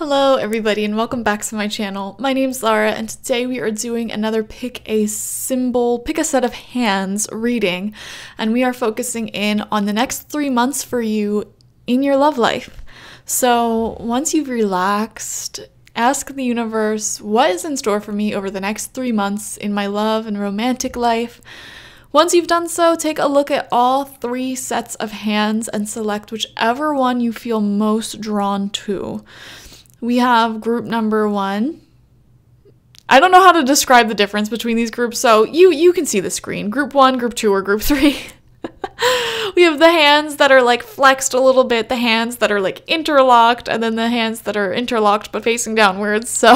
Hello everybody and welcome back to my channel. My name's Lara and today we are doing another pick a set of hands reading, and we are focusing in on the next 3 months for you in your love life. So once you've relaxed, ask the universe, what is in store for me over the next 3 months in my love and romantic life? Once you've done so, take a look at all 3 sets of hands and select whichever one you feel most drawn to. We have group number 1. I don't know how to describe the difference between these groups, so you can see the screen. Group 1, group 2, or group 3. We have the hands that are like flexed a little bit, the hands that are like interlocked, and then the hands that are interlocked but facing downwards, so...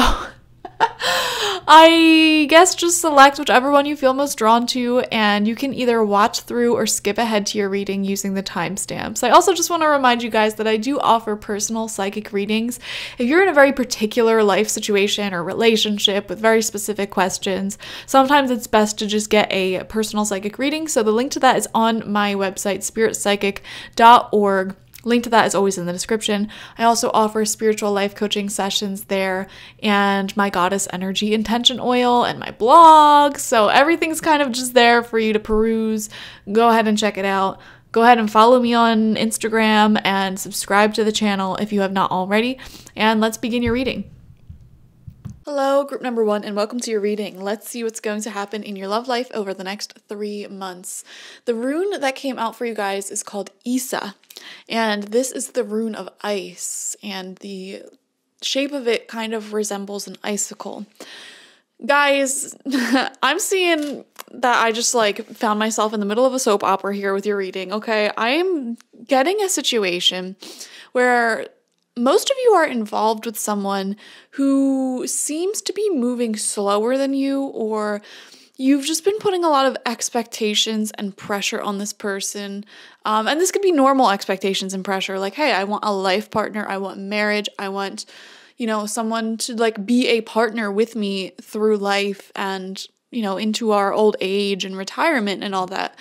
I guess just select whichever one you feel most drawn to, and you can either watch through or skip ahead to your reading using the timestamps. I also just want to remind you guys that I do offer personal psychic readings. If you're in a very particular life situation or relationship with very specific questions, sometimes it's best to just get a personal psychic reading. So the link to that is on my website, spiritpsychic.org. Link to that is always in the description. I also offer spiritual life coaching sessions there and my goddess energy intention oil and my blog. So everything's kind of just there for you to peruse. Go ahead and check it out. Go ahead and follow me on Instagram and subscribe to the channel if you have not already. And let's begin your reading. Hello, group number 1, and welcome to your reading. Let's see what's going to happen in your love life over the next 3 months. The rune that came out for you guys is called Isa, and this is the rune of ice, and the shape of it kind of resembles an icicle. Guys, I'm seeing that I just like found myself in the middle of a soap opera here with your reading, okay? I'm getting a situation where most of you are involved with someone who seems to be moving slower than you, or you've just been putting a lot of expectations and pressure on this person. And this could be normal expectations and pressure, like, hey, I want a life partner, I want marriage, I want, you know, someone to like be a partner with me through life and, you know, into our old age and retirement and all that.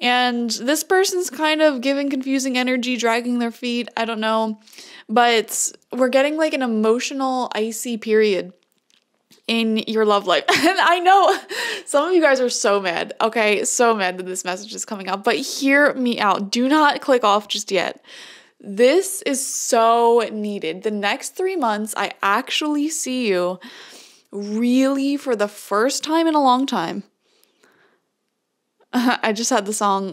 And this person's kind of giving confusing energy, dragging their feet, I don't know. But we're getting like an emotional icy period in your love life. And I know some of you guys are so mad, okay? So mad that this message is coming up. But hear me out. Do not click off just yet. This is so needed. The next 3 months, I actually see you really for the first time in a long time. I just had the song,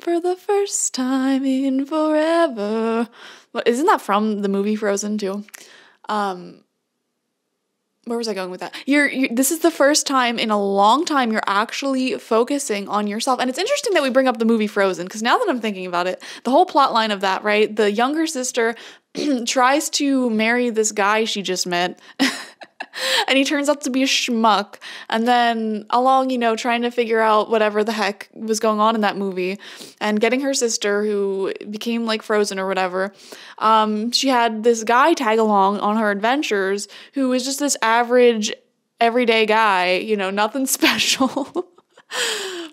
for the first time in forever. Well, isn't that from the movie Frozen too? Where was I going with that? This is the first time in a long time you're actually focusing on yourself. And it's interesting that we bring up the movie Frozen, because now that I'm thinking about it, the whole plot line of that, right? The younger sister tries to marry this guy she just met. And he turns out to be a schmuck. And then along, you know, trying to figure out whatever the heck was going on in that movie and getting her sister who became like Frozen or whatever, she had this guy tag along on her adventures who was just this average everyday guy, you know, nothing special.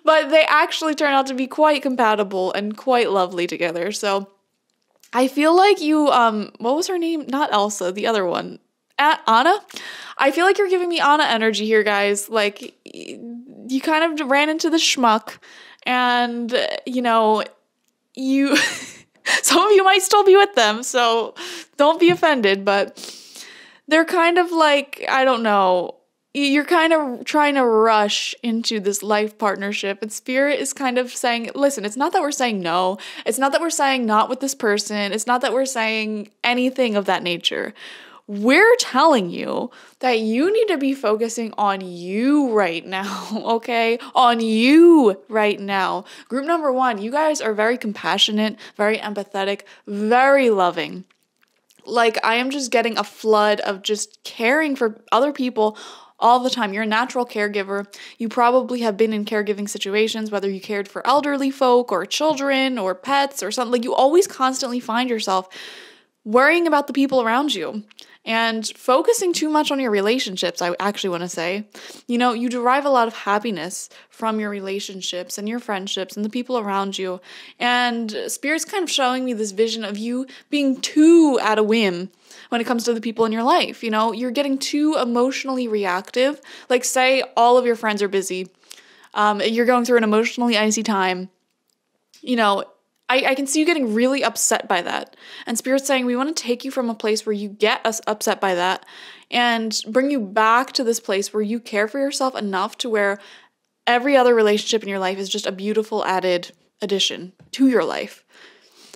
But they actually turn out to be quite compatible and quite lovely together. So I feel like you, what was her name? Not Elsa, the other one. Anna? I feel like you're giving me Anna energy here, guys. Like, you kind of ran into the schmuck, and, you know, you... some of you might still be with them, so don't be offended, but they're kind of like, I don't know, you're kind of trying to rush into this life partnership, and Spirit is kind of saying, listen, it's not that we're saying no, it's not that we're saying not with this person, it's not that we're saying anything of that nature. We're telling you that you need to be focusing on you right now, okay? On you right now. Group number 1, you guys are very compassionate, very empathetic, very loving. Like, I am just getting a flood of just caring for other people all the time. You're a natural caregiver. You probably have been in caregiving situations, whether you cared for elderly folk or children or pets or something. Like, you always constantly find yourself worrying about the people around you and focusing too much on your relationships, I actually want to say. You know, you derive a lot of happiness from your relationships and your friendships and the people around you. And Spirit's kind of showing me this vision of you being too at a whim when it comes to the people in your life. You know, you're getting too emotionally reactive. Like, say all of your friends are busy. You're going through an emotionally icy time. You know, I can see you getting really upset by that. And Spirit's saying, we want to take you from a place where you get us upset by that and bring you back to this place where you care for yourself enough to where every other relationship in your life is just a beautiful added addition to your life.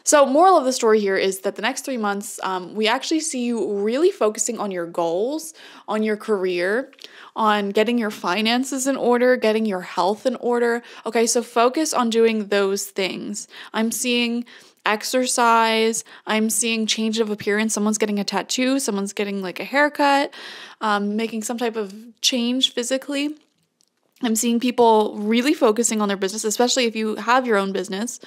So moral of the story here is that the next 3 months, we actually see you really focusing on your goals, on your career, on getting your finances in order, getting your health in order. Okay, so focus on doing those things. I'm seeing exercise. I'm seeing change of appearance. Someone's getting a tattoo. Someone's getting like a haircut, making some type of change physically. I'm seeing people really focusing on their business, especially if you have your own business.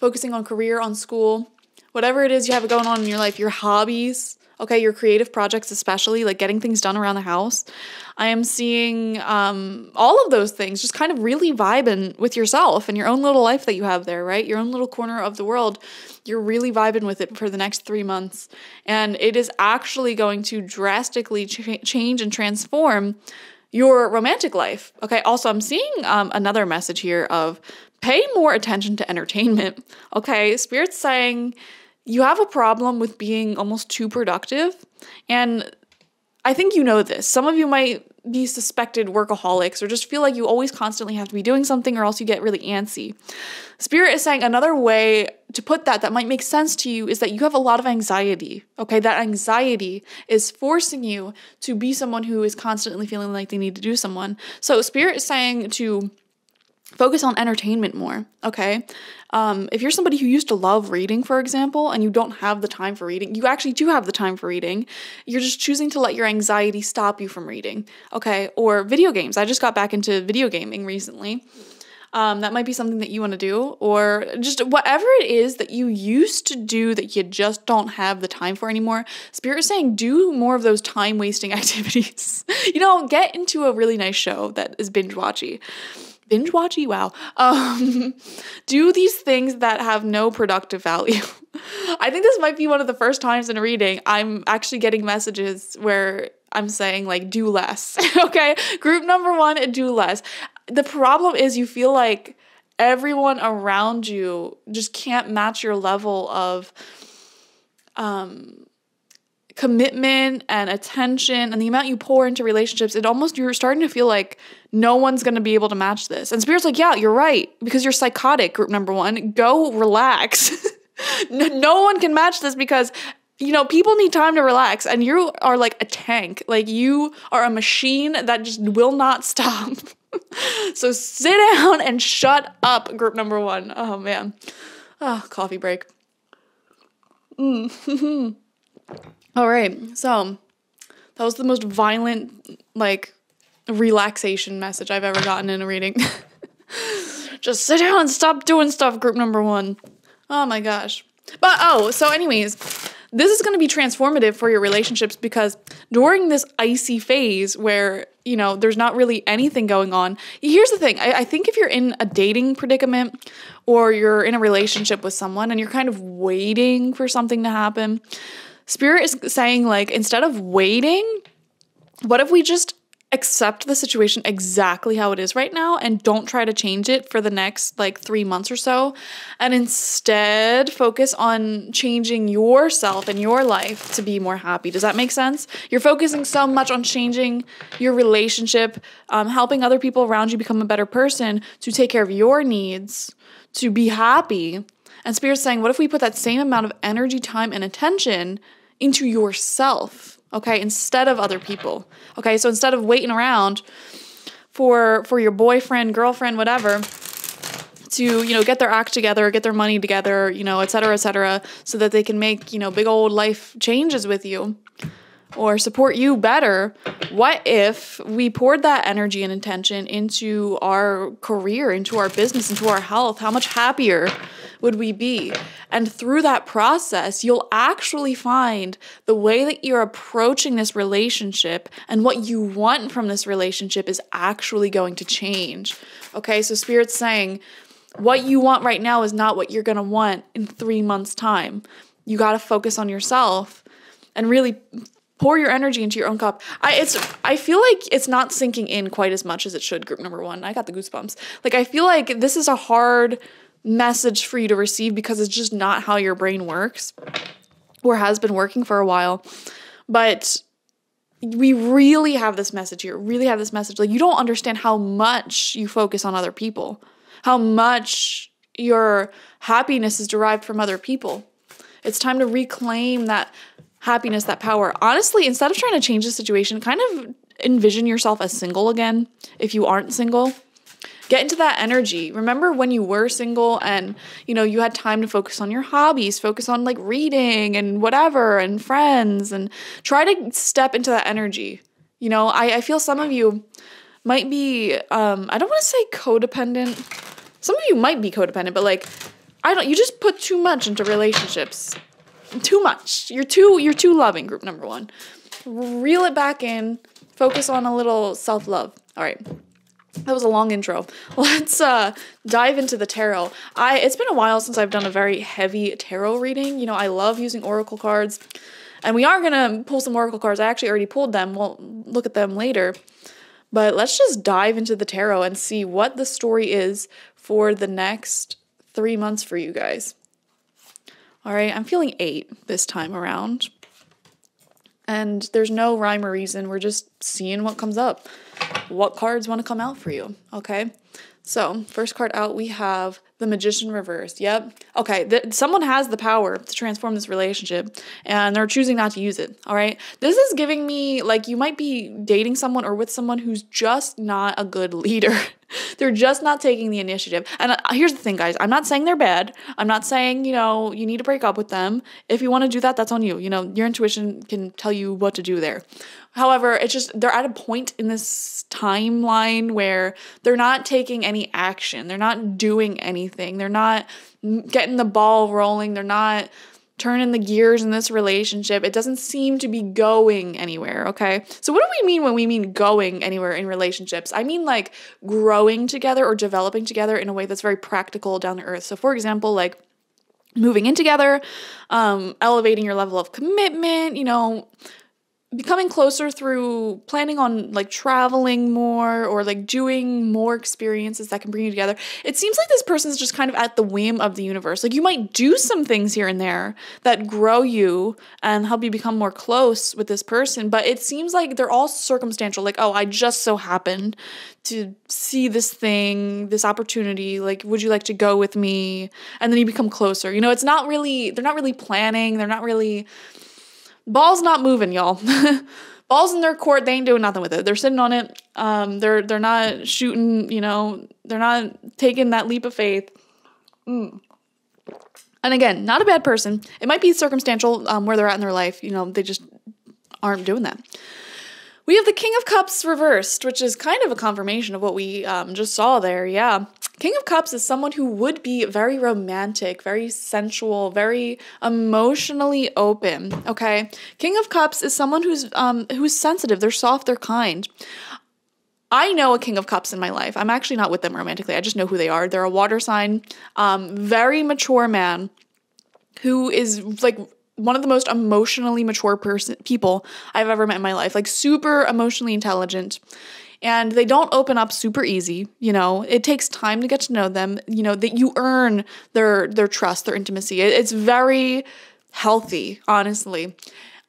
Focusing on career, on school, whatever it is you have going on in your life, your hobbies, okay, your creative projects especially, like getting things done around the house. I am seeing all of those things, just kind of really vibing with yourself and your own little life that you have there, right? Your own little corner of the world. You're really vibing with it for the next 3 months. And it is actually going to drastically change and transform your romantic life. Okay, also I'm seeing another message here of pay more attention to entertainment. Okay, Spirit's saying you have a problem with being almost too productive. And I think you know this. Some of you might be suspected workaholics or just feel like you always constantly have to be doing something or else you get really antsy. Spirit is saying another way to put that might make sense to you is that you have a lot of anxiety. Okay, that anxiety is forcing you to be someone who is constantly feeling like they need to do someone. So Spirit is saying to focus on entertainment more, okay? If you're somebody who used to love reading, for example, and you don't have the time for reading, you actually do have the time for reading. You're just choosing to let your anxiety stop you from reading, okay? Or video games. I just got back into video gaming recently. That might be something that you want to do, or just whatever it is that you used to do that you just don't have the time for anymore. Spirit is saying do more of those time-wasting activities. You know, get into a really nice show that is binge-watchy. Binge-watchy? Wow. Do these things that have no productive value. I think this might be one of the first times in reading I'm actually getting messages where I'm saying, like, do less, okay? Group number one, do less. The problem is you feel like everyone around you just can't match your level of commitment and attention and the amount you pour into relationships. It almost, you're starting to feel like no one's going to be able to match this. And Spirit's like, yeah, you're right, because you're psychotic, group number one. Go relax. No one can match this because, you know, people need time to relax, and you are like a tank. Like, you are a machine that just will not stop. So sit down and shut up, group number one. Oh, man. Oh, coffee break. All right, so that was the most violent, like, relaxation message I've ever gotten in a reading. Just sit down and stop doing stuff, group number one. Oh, my gosh. But, oh, so anyways, this is going to be transformative for your relationships because during this icy phase where, you know, there's not really anything going on. Here's the thing. I think if you're in a dating predicament or you're in a relationship with someone and you're kind of waiting for something to happen, Spirit is saying, like, instead of waiting, what if we just accept the situation exactly how it is right now and don't try to change it for the next, like, 3 months or so, and instead focus on changing yourself and your life to be more happy. Does that make sense? You're focusing so much on changing your relationship, helping other people around you become a better person, to take care of your needs, to be happy. And Spirit's saying, what if we put that same amount of energy, time, and attention into yourself, okay, instead of other people, okay? So instead of waiting around for your boyfriend, girlfriend, whatever, to, you know, get their act together, get their money together, you know, et cetera, so that they can make, you know, big old life changes with you or support you better, what if we poured that energy and attention into our career, into our business, into our health? How much happier would we be? And through that process, you'll actually find the way that you're approaching this relationship and what you want from this relationship is actually going to change. Okay, so Spirit's saying what you want right now is not what you're going to want in 3 months' time. You got to focus on yourself and really pour your energy into your own cup. I feel like it's not sinking in quite as much as it should, group number one. I got the goosebumps. Like, I feel like this is a hard message for you to receive because it's just not how your brain works or has been working for a while. But we really have this message here, really have this message. Like, you don't understand how much you focus on other people, how much your happiness is derived from other people. It's time to reclaim that happiness, that power. Honestly, instead of trying to change the situation, kind of envision yourself as single again. If you aren't single, get into that energy. Remember when you were single and, you know, you had time to focus on your hobbies, focus on like reading and whatever and friends, and try to step into that energy. You know, I feel some of you might be, I don't want to say codependent. Some of you might be codependent, but like, you just put too much into relationships. Too much. You're too loving, group number one. Reel it back in. Focus on a little self-love. All right. That was a long intro. Let's dive into the tarot. It's been a while since I've done a very heavy tarot reading. You know, I love using oracle cards. And we are going to pull some oracle cards. I actually already pulled them. We'll look at them later. But let's just dive into the tarot and see what the story is for the next 3 months for you guys. All right, I'm feeling 8 this time around. And there's no rhyme or reason. We're just seeing what comes up. What cards want to come out for you, okay? So, first card out, we have the Magician reversed. Yep. Okay, someone has the power to transform this relationship, and they're choosing not to use it, all right? This is giving me, like, you might be dating someone or with someone who's just not a good leader. They're just not taking the initiative. And here's the thing, guys. I'm not saying they're bad. I'm not saying, you know, you need to break up with them. If you want to do that, that's on you. You know, your intuition can tell you what to do there. However, it's just they're at a point in this timeline where they're not taking any action. They're not doing anything. They're not getting the ball rolling. They're not turning the gears in this relationship. It doesn't seem to be going anywhere, okay? So what do we mean when we mean going anywhere in relationships? I mean like growing together or developing together in a way that's very practical, down to earth. So for example, like moving in together, elevating your level of commitment, you know, becoming closer through planning on like traveling more or like doing more experiences that can bring you together. It seems like this person's just kind of at the whim of the universe. Like you might do some things here and there that grow you and help you become more close with this person, but it seems like they're all circumstantial. Like, oh, I just so happened to see this thing, this opportunity, like, would you like to go with me? And then you become closer. You know, it's not really, they're not really planning. They're not really... Ball's not moving, y'all. Ball's in their court. They ain't doing nothing with it. They're sitting on it. They're not shooting, you know. They're not taking that leap of faith. And again, not a bad person. It might be circumstantial where they're at in their life. You know, they just aren't doing that. We have the King of Cups reversed, which is kind of a confirmation of what we just saw there. Yeah. King of Cups is someone who would be very romantic, very sensual, very emotionally open, okay? King of Cups is someone who's sensitive, they're soft, they're kind. I know a King of Cups in my life. I'm actually not with them romantically. I just know who they are. They're a water sign, very mature man who is like one of the most emotionally mature people I've ever met in my life, like super emotionally intelligent. And they don't open up super easy, you know. It takes time to get to know them, you know, that you earn their trust, their intimacy. It's very healthy, honestly.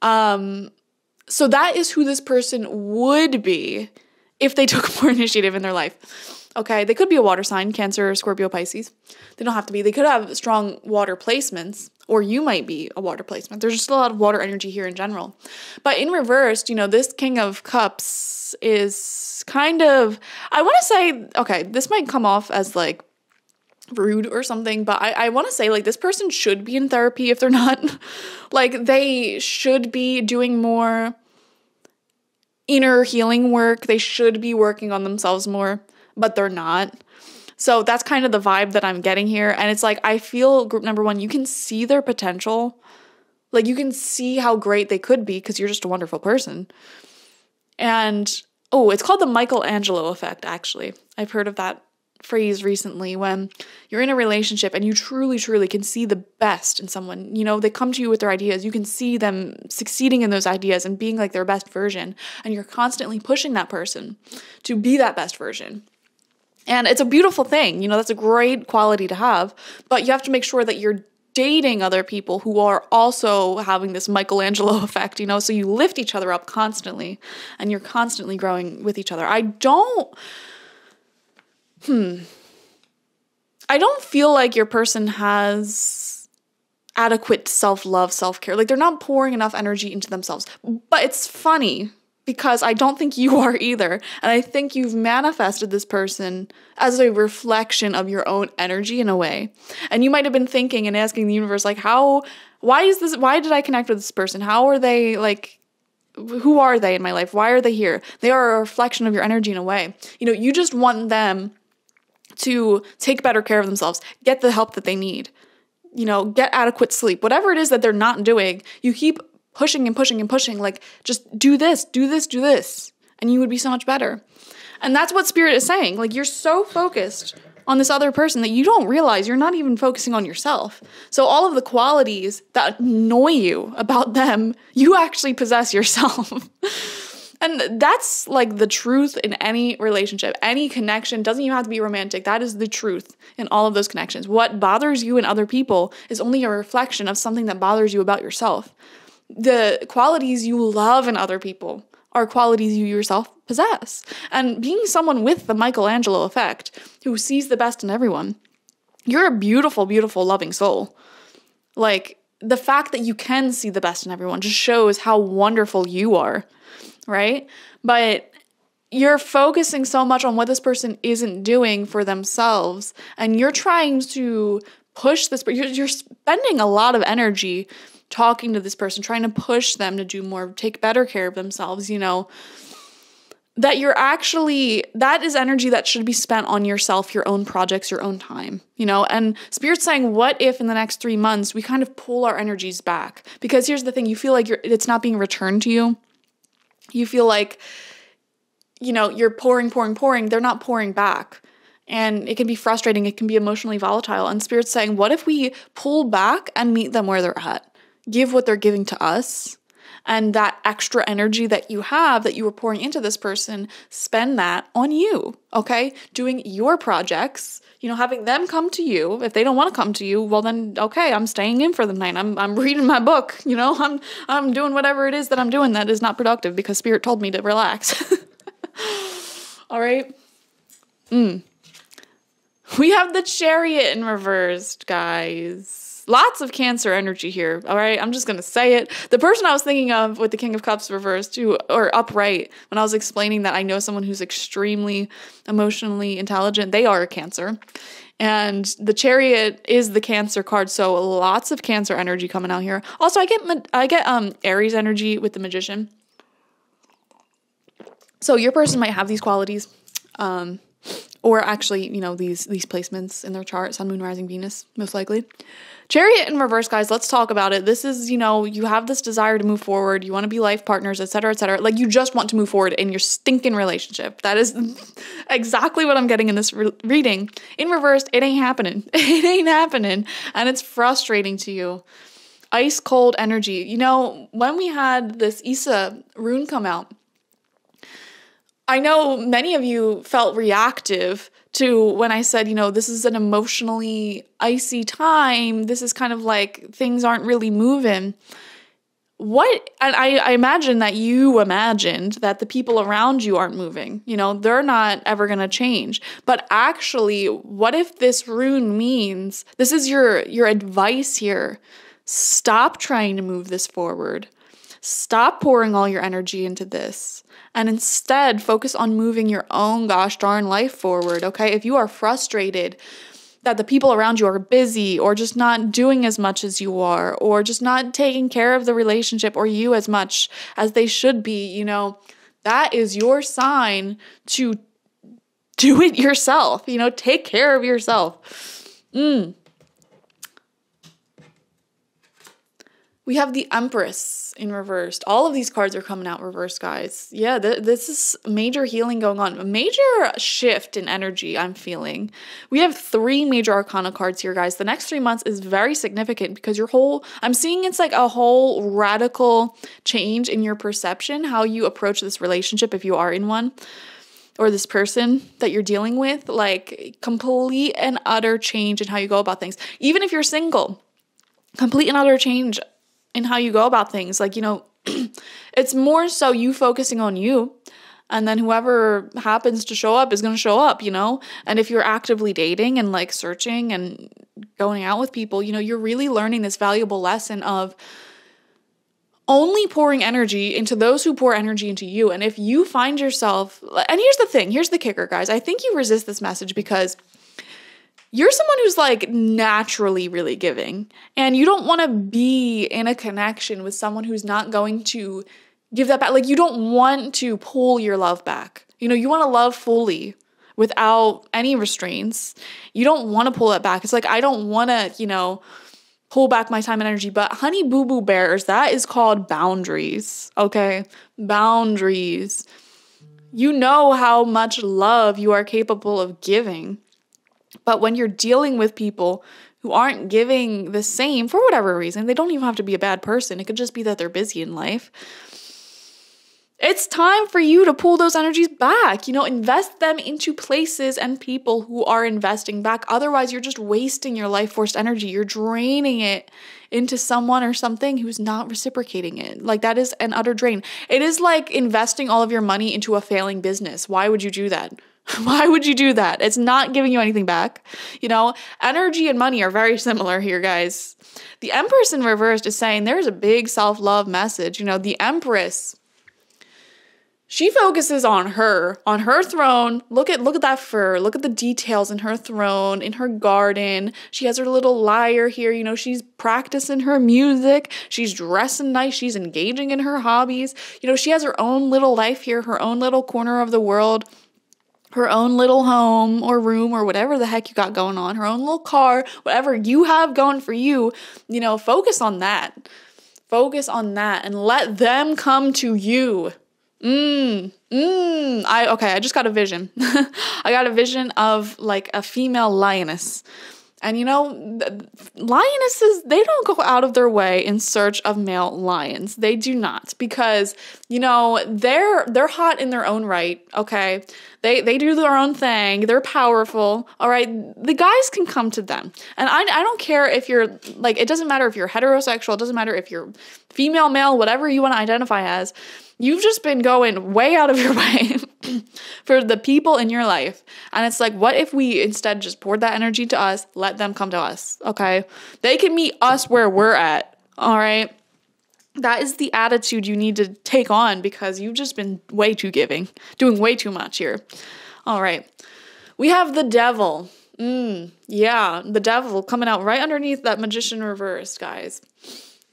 So that is who this person would be if they took more initiative in their life. Okay, they could be a water sign, Cancer, Scorpio, Pisces. They don't have to be. They could have strong water placements, or you might be a water placement. There's just a lot of water energy here in general. But in reverse, you know, this King of Cups is kind of, I want to say, okay, this might come off as like rude or something, but I want to say like this person should be in therapy if they're not. Like they should be doing more inner healing work. They should be working on themselves more, but they're not. So that's kind of the vibe that I'm getting here. And it's like, I feel group number one, you can see their potential. Like, you can see how great they could be because you're just a wonderful person. And, oh, it's called the Michelangelo effect, actually. I've heard of that phrase recently, when you're in a relationship and you truly, truly can see the best in someone. You know, they come to you with their ideas. You can see them succeeding in those ideas and being like their best version. And you're constantly pushing that person to be that best version. And it's a beautiful thing. You know, that's a great quality to have. But you have to make sure that you're dating other people who are also having this Michelangelo effect, you know, so you lift each other up constantly and you're constantly growing with each other. I don't feel like your person has adequate self-love, self-care. Like, they're not pouring enough energy into themselves. But it's funny because I don't think you are either. And I think you've manifested this person as a reflection of your own energy in a way. And you might have been thinking and asking the universe, like, why did I connect with this person? How are they, like, who are they in my life? Why are they here? They are a reflection of your energy in a way. You know, you just want them to take better care of themselves, get the help that they need, you know, get adequate sleep, whatever it is that they're not doing. You keep pushing and pushing and pushing, like, just do this, do this, do this, and you would be so much better. And that's what spirit is saying. Like, you're so focused on this other person that you don't realize you're not even focusing on yourself. So all of the qualities that annoy you about them, you actually possess yourself. And that's, like, the truth in any relationship, any connection. Doesn't even have to be romantic. That is the truth in all of those connections. What bothers you in other people is only a reflection of something that bothers you about yourself. The qualities you love in other people are qualities you yourself possess. And being someone with the Michelangelo effect, who sees the best in everyone, you're a beautiful, beautiful, loving soul. Like, the fact that you can see the best in everyone just shows how wonderful you are, right? But you're focusing so much on what this person isn't doing for themselves, and you're trying to push this, but you're spending a lot of energy talking to this person, trying to push them to do more, take better care of themselves, you know, that you're actually, that is energy that should be spent on yourself, your own projects, your own time, you know. And Spirit's saying, what if in the next 3 months we kind of pull our energies back? Because here's the thing, you feel like it's not being returned to you. You feel like, you know, you're pouring, they're not pouring back. And it can be frustrating, it can be emotionally volatile. And Spirit's saying, what if we pull back and meet them where they're at? Give what they're giving to us, and that extra energy that you have, that you were pouring into this person, spend that on you, okay? Doing your projects, you know, having them come to you. If they don't want to come to you, well then, okay, I'm staying in for the night. I'm reading my book, you know, I'm doing whatever it is that I'm doing that is not productive because Spirit told me to relax. All right? We have the Chariot in reversed, guys. Lots of Cancer energy here, all right? I'm just going to say it. The person I was thinking of with the King of Cups reversed or upright, when I was explaining that I know someone who's extremely emotionally intelligent, they are a Cancer. And the Chariot is the Cancer card, so lots of Cancer energy coming out here. Also, I get Aries energy with the Magician. So your person might have these qualities, or actually, you know, these placements in their chart, Sun, Moon, Rising, Venus, most likely. Chariot in reverse, guys, let's talk about it. This is, you know, you have this desire to move forward. You want to be life partners, et cetera, et cetera. Like, you just want to move forward in your stinking relationship. That is exactly what I'm getting in this reading. In reverse, it ain't happening. It ain't happening. And it's frustrating to you. Ice cold energy. You know, when we had this Issa rune come out, I know many of you felt reactive to when I said, you know, this is an emotionally icy time. This is kind of like things aren't really moving. What? And I imagine that you imagined that the people around you aren't moving. You know, they're not ever going to change. But actually, what if this rune means, this is your advice here. Stop trying to move this forward. Stop pouring all your energy into this and instead focus on moving your own gosh darn life forward, okay? If you are frustrated that the people around you are busy or just not doing as much as you are or just not taking care of the relationship or you as much as they should be, you know, that is your sign to do it yourself. You know, take care of yourself. We have the Empress in reversed. All of these cards are coming out reversed, guys. Yeah, this is major healing going on. A major shift in energy, I'm feeling. We have 3 major arcana cards here, guys. The next 3 months is very significant because your whole... I'm seeing it's like a whole radical change in your perception, how you approach this relationship if you are in one, or this person that you're dealing with. Like, complete and utter change in how you go about things. Even if you're single, complete and utter change in how you go about things. Like, you know, it's more so you focusing on you, and then whoever happens to show up is going to show up, you know. And if you're actively dating and like searching and going out with people, you know, you're really learning this valuable lesson of only pouring energy into those who pour energy into you. And if you find yourself, and here's the thing, here's the kicker, guys. I think you resist this message because you're someone who's like naturally really giving, and you don't want to be in a connection with someone who's not going to give that back. Like, you don't want to pull your love back. You know, you want to love fully without any restraints. You don't want to pull it back. It's like, I don't want to, you know, pull back my time and energy. But honey boo boo bears, that is called boundaries, okay? Boundaries. You know how much love you are capable of giving. But when you're dealing with people who aren't giving the same, for whatever reason, they don't even have to be a bad person. It could just be that they're busy in life. It's time for you to pull those energies back, you know, invest them into places and people who are investing back. Otherwise, you're just wasting your life force energy. You're draining it into someone or something who's not reciprocating it. Like, that is an utter drain. It is like investing all of your money into a failing business. Why would you do that? Why would you do that? It's not giving you anything back. You know, energy and money are very similar here, guys. The Empress in reverse is saying there's a big self-love message. You know, the Empress, she focuses on her throne. Look at that fur. Look at the details in her throne, in her garden. She has her little lyre here. You know, she's practicing her music. She's dressing nice. She's engaging in her hobbies. You know, she has her own little life here, her own little corner of the world, her own little home or room or whatever the heck you got going on, her own little car, whatever you have going for you, you know, focus on that. Focus on that and let them come to you. Okay, I just got a vision. I got a vision of like a female lioness. And you know, lionesses, they don't go out of their way in search of male lions. They do not, because, you know, they're hot in their own right, okay? They do their own thing. They're powerful, all right? The guys can come to them. And I don't care if you're, like, it doesn't matter if you're heterosexual. It doesn't matter if you're female, male, whatever you want to identify as. You've just been going way out of your way for the people in your life. And it's like, what if we instead just poured that energy to us, let them come to us, okay? They can meet us where we're at, all right? That is the attitude you need to take on because you've just been way too giving, doing way too much here. All right. We have the Devil. Yeah, the Devil coming out right underneath that Magician reversed, guys.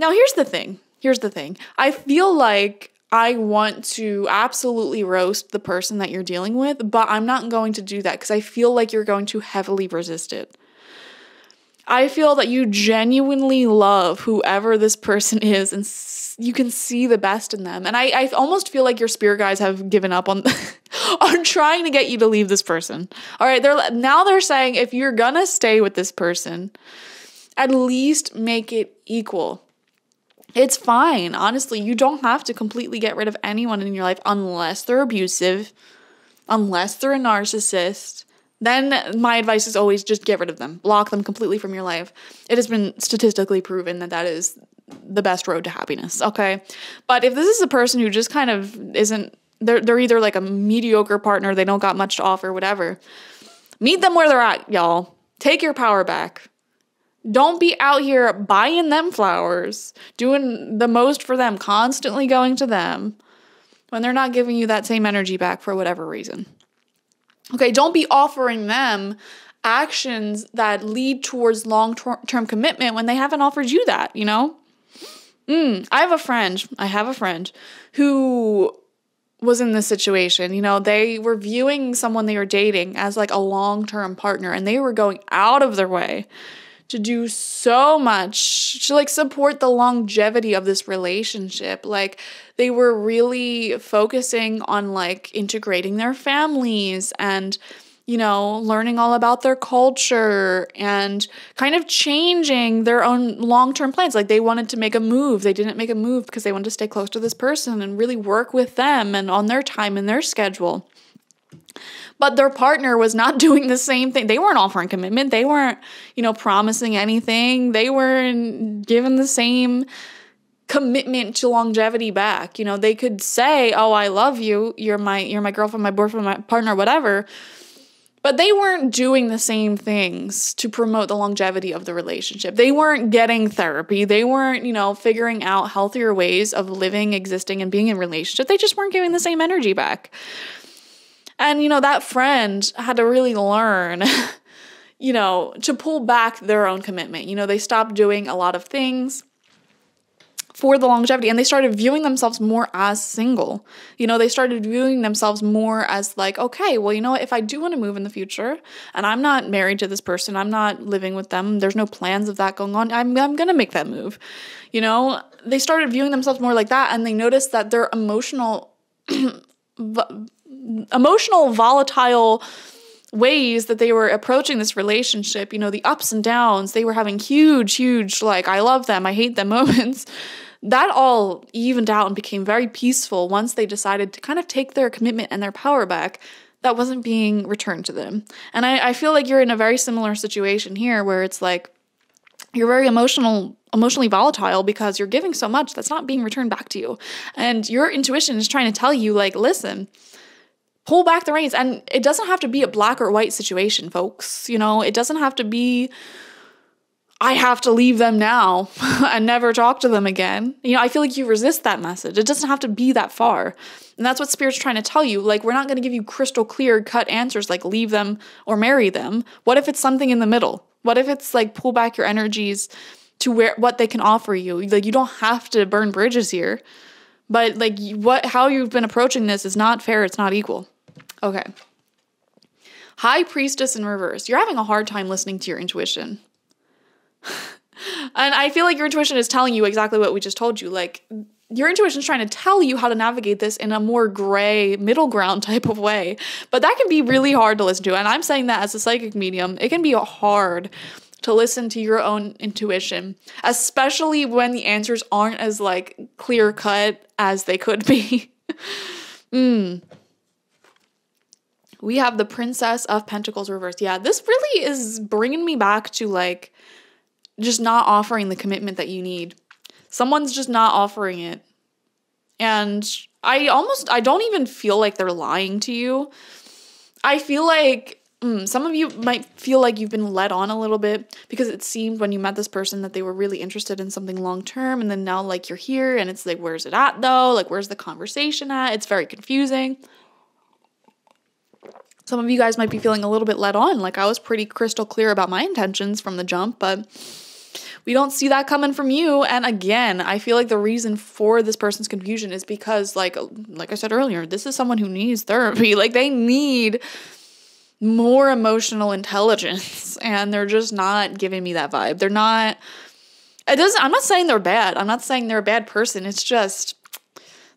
Now, here's the thing. Here's the thing. I feel like I want to absolutely roast the person that you're dealing with, but I'm not going to do that because I feel like you're going to heavily resist it. I feel that you genuinely love whoever this person is, and you can see the best in them. And I almost feel like your spirit guides have given up on on trying to get you to leave this person. All right, they're saying if you're gonna stay with this person, at least make it equal. It's fine. Honestly, you don't have to completely get rid of anyone in your life unless they're abusive, unless they're a narcissist. Then my advice is always just get rid of them. Block them completely from your life. It has been statistically proven that that is the best road to happiness, okay? But if this is a person who just kind of isn't, they're either like a mediocre partner, they don't got much to offer, whatever, meet them where they're at, y'all. Take your power back. Don't be out here buying them flowers, doing the most for them, constantly going to them when they're not giving you that same energy back for whatever reason. Okay, don't be offering them actions that lead towards long-term commitment when they haven't offered you that, you know? I have a friend who was in this situation. You know, they were viewing someone they were dating as like a long-term partner, and they were going out of their way to do so much to like support the longevity of this relationship. Like, they were really focusing on like integrating their families and, you know, learning all about their culture and kind of changing their own long-term plans. Like, they wanted to make a move. They didn't make a move because they wanted to stay close to this person and really work with them and on their time and their schedule. But their partner was not doing the same thing. They weren't offering commitment. They weren't, you know, promising anything. They weren't given the same commitment to longevity back. You know, they could say, "Oh, I love you. You're my girlfriend, my boyfriend, my partner, whatever." But they weren't doing the same things to promote the longevity of the relationship. They weren't getting therapy. They weren't, you know, figuring out healthier ways of living, existing, and being in a relationship. They just weren't giving the same energy back. And, you know, that friend had to really learn, you know, to pull back their own commitment. You know, they stopped doing a lot of things for the longevity, and they started viewing themselves more as single. You know, they started viewing themselves more as like, okay, well, you know what, if I do want to move in the future and I'm not married to this person, I'm not living with them, there's no plans of that going on, I'm going to make that move. You know, they started viewing themselves more like that, and they noticed that their emotional volatile ways that they were approaching this relationship, you know, the ups and downs, they were having huge like I love them, I hate them moments, that all evened out and became very peaceful once they decided to kind of take their commitment and their power back that wasn't being returned to them. And I feel like you're in a very similar situation here, where it's like you're very emotionally volatile because you're giving so much that's not being returned back to you. And your intuition is trying to tell you, like, listen, pull back the reins. And it doesn't have to be a black or white situation, folks. You know, it doesn't have to be, I have to leave them now and never talk to them again. You know, I feel like you resist that message. It doesn't have to be that far. And that's what Spirit's trying to tell you. Like, we're not going to give you crystal clear cut answers like leave them or marry them. What if it's something in the middle? What if it's like pull back your energies to where what they can offer you? Like, you don't have to burn bridges here, but like how you've been approaching this is not fair. It's not equal. Okay. High Priestess in reverse. You're having a hard time listening to your intuition. And I feel like your intuition is telling you exactly what we just told you. Like, your intuition is trying to tell you how to navigate this in a more gray, middle ground type of way. But that can be really hard to listen to. And I'm saying that as a psychic medium, it can be hard to listen to your own intuition, especially when the answers aren't as like clear cut as they could be. We have the Princess of Pentacles reversed. Yeah, this really is bringing me back to like just not offering the commitment that you need. Someone's just not offering it. And I don't even feel like they're lying to you. I feel like some of you might feel like you've been led on a little bit, because it seemed when you met this person that they were really interested in something long-term, and then now like you're here and it's like, where's it at though? Like, where's the conversation at? It's very confusing. Some of you guys might be feeling a little bit led on. Like, I was pretty crystal clear about my intentions from the jump, but we don't see that coming from you. And again, I feel like the reason for this person's confusion is because like I said earlier, this is someone who needs therapy. Like, they need more emotional intelligence, and they're just not giving me that vibe. They're not, I'm not saying they're bad. I'm not saying they're a bad person. It's just,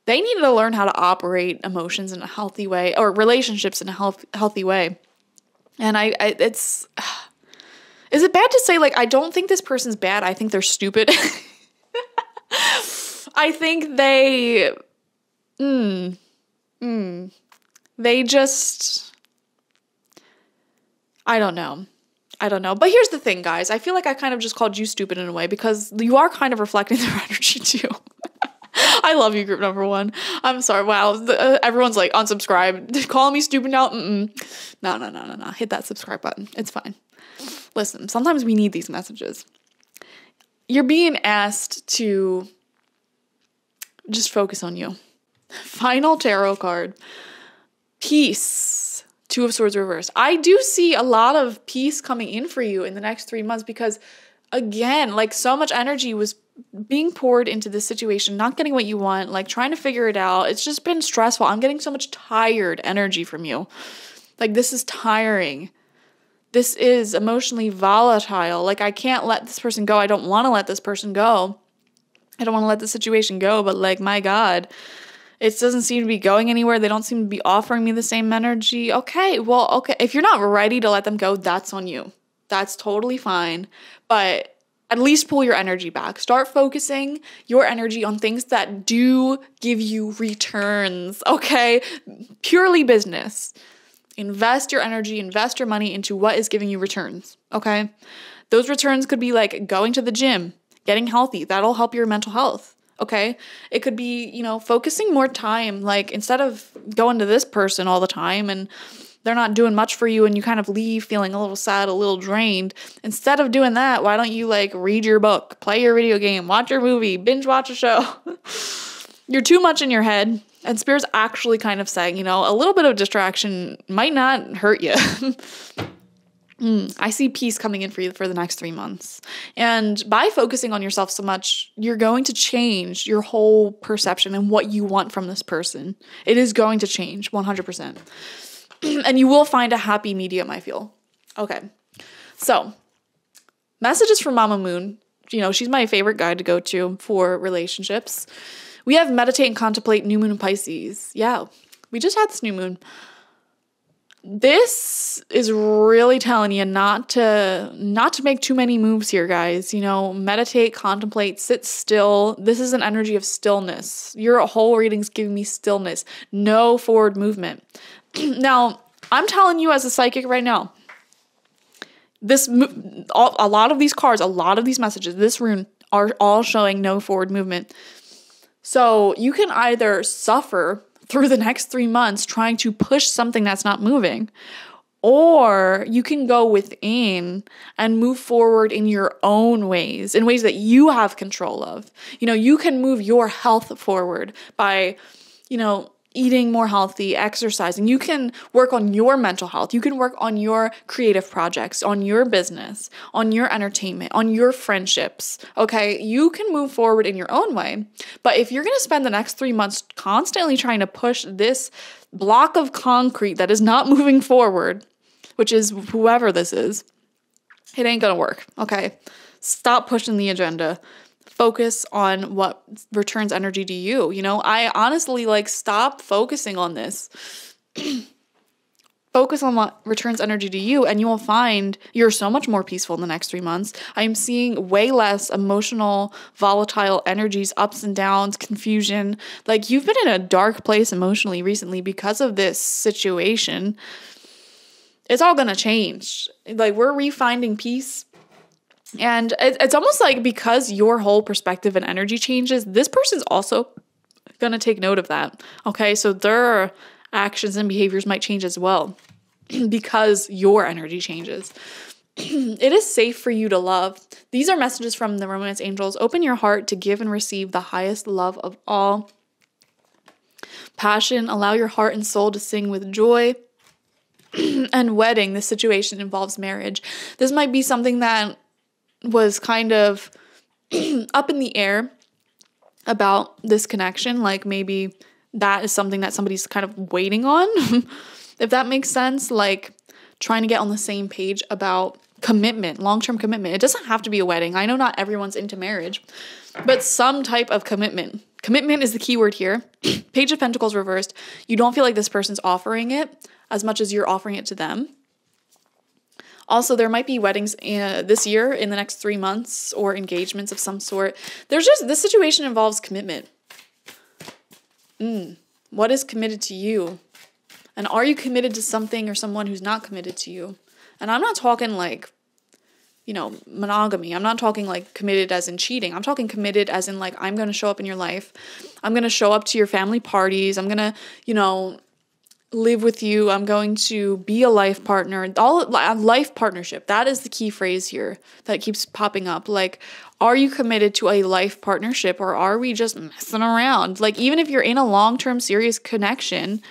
they need to learn how to operate emotions in a healthy way, or relationships in a healthy way. And is it bad to say, like, I don't think this person's bad. I think they're stupid. I think they just, I don't know. But here's the thing, guys. I feel like I kind of just called you stupid in a way, because you are kind of reflecting their energy too. I love you, group number one. I'm sorry. Wow. Everyone's like, unsubscribe. Call me stupid now. No. Hit that subscribe button. It's fine. Listen, sometimes we need these messages. You're being asked to just focus on you. Final tarot card. Peace. Two of Swords reversed. I do see a lot of peace coming in for you in the next 3 months, because again, like, so much energy was being poured into this situation, not getting what you want, like trying to figure it out. It's just been stressful. I'm getting so much tired energy from you. Like, this is tiring. This is emotionally volatile. Like, I can't let this person go. I don't want to let this person go. I don't want to let this situation go, but like, my God, it doesn't seem to be going anywhere. They don't seem to be offering me the same energy. Okay, well, okay. If you're not ready to let them go, that's on you. That's totally fine. But at least pull your energy back. Start focusing your energy on things that do give you returns, okay? Purely business. Invest your energy, invest your money into what is giving you returns, okay? Those returns could be like going to the gym, getting healthy. That'll help your mental health, okay? It could be, you know, focusing more time. Like, instead of going to this person all the time and they're not doing much for you and you kind of leave feeling a little sad, a little drained. Instead of doing that, why don't you like read your book, play your video game, watch your movie, binge watch a show? You're too much in your head. And Spirit's actually kind of saying, you know, a little bit of distraction might not hurt you. I see peace coming in for you for the next 3 months. And by focusing on yourself so much, you're going to change your whole perception and what you want from this person. It is going to change 100%. And you will find a happy medium, I feel. Okay. So, messages from Mama Moon. You know, she's my favorite guide to go to for relationships. We have meditate and contemplate new moon in Pisces. Yeah. We just had this new moon. This is really telling you not to make too many moves here, guys. You know, meditate, contemplate, sit still. This is an energy of stillness. Your whole reading's giving me stillness. No forward movement. Now, I'm telling you as a psychic right now, a lot of these cards, a lot of these messages, this rune are all showing no forward movement. So you can either suffer through the next 3 months trying to push something that's not moving, or you can go within and move forward in your own ways, in ways that you have control of. You know, you can move your health forward by, you know, eating more healthy, exercising. You can work on your mental health. You can work on your creative projects, on your business, on your entertainment, on your friendships, okay? You can move forward in your own way. But if you're going to spend the next 3 months constantly trying to push this block of concrete that is not moving forward, which is whoever this is, it ain't going to work, okay? Stop pushing the agenda. Focus on what returns energy to you. You know, I honestly like stop focusing on this. Focus on what returns energy to you, and you will find you're so much more peaceful in the next 3 months. I'm seeing way less emotional, volatile energies, ups and downs, confusion. Like, you've been in a dark place emotionally recently because of this situation. It's all gonna change. Like, we're refinding peace. And it's almost like because your whole perspective and energy changes, this person's also going to take note of that, okay? So their actions and behaviors might change as well because your energy changes. It is safe for you to love. These are messages from the Romance Angels. Open your heart to give and receive the highest love of all. Passion, allow your heart and soul to sing with joy. And wedding, this situation involves marriage. This might be something that was kind of up in the air about this connection. Like, maybe that is something that somebody's kind of waiting on, if that makes sense. Like, trying to get on the same page about commitment, long-term commitment. It doesn't have to be a wedding. I know not everyone's into marriage, but some type of commitment. Commitment is the key word here. Page of Pentacles reversed. You don't feel like this person's offering it as much as you're offering it to them. Also, there might be weddings this year, in the next 3 months, or engagements of some sort. There's just, this situation involves commitment. What is committed to you? And are you committed to something or someone who's not committed to you? And I'm not talking like, you know, monogamy. I'm not talking like committed as in cheating. I'm talking committed as in like, I'm going to show up in your life. I'm going to show up to your family parties. I'm going to, you know, live with you. I'm going to be a life partner. Life partnership. That is the key phrase here that keeps popping up. Like, are you committed to a life partnership, or are we just messing around? Like, even if you're in a long-term serious connection,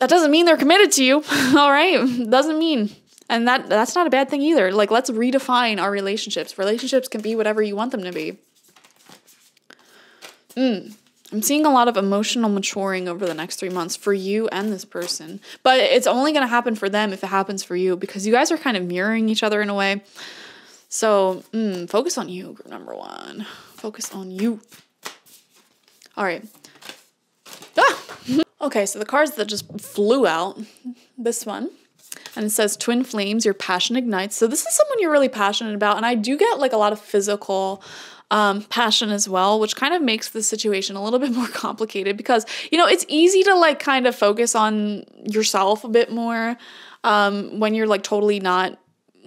that doesn't mean they're committed to you. All right. Doesn't mean And that's not a bad thing either. Like, let's redefine our relationships. Relationships can be whatever you want them to be. I'm seeing a lot of emotional maturing over the next 3 months for you and this person. But it's only going to happen for them if it happens for you, because you guys are kind of mirroring each other in a way. So focus on you, group number one. Focus on you. All right. Okay, so the cards that just flew out, this one. And it says, twin flames, your passion ignites. So this is someone you're really passionate about. And I do get like a lot of physical passion as well, which kind of makes the situation a little bit more complicated because, you know, it's easy to like kind of focus on yourself a bit more when you're like totally not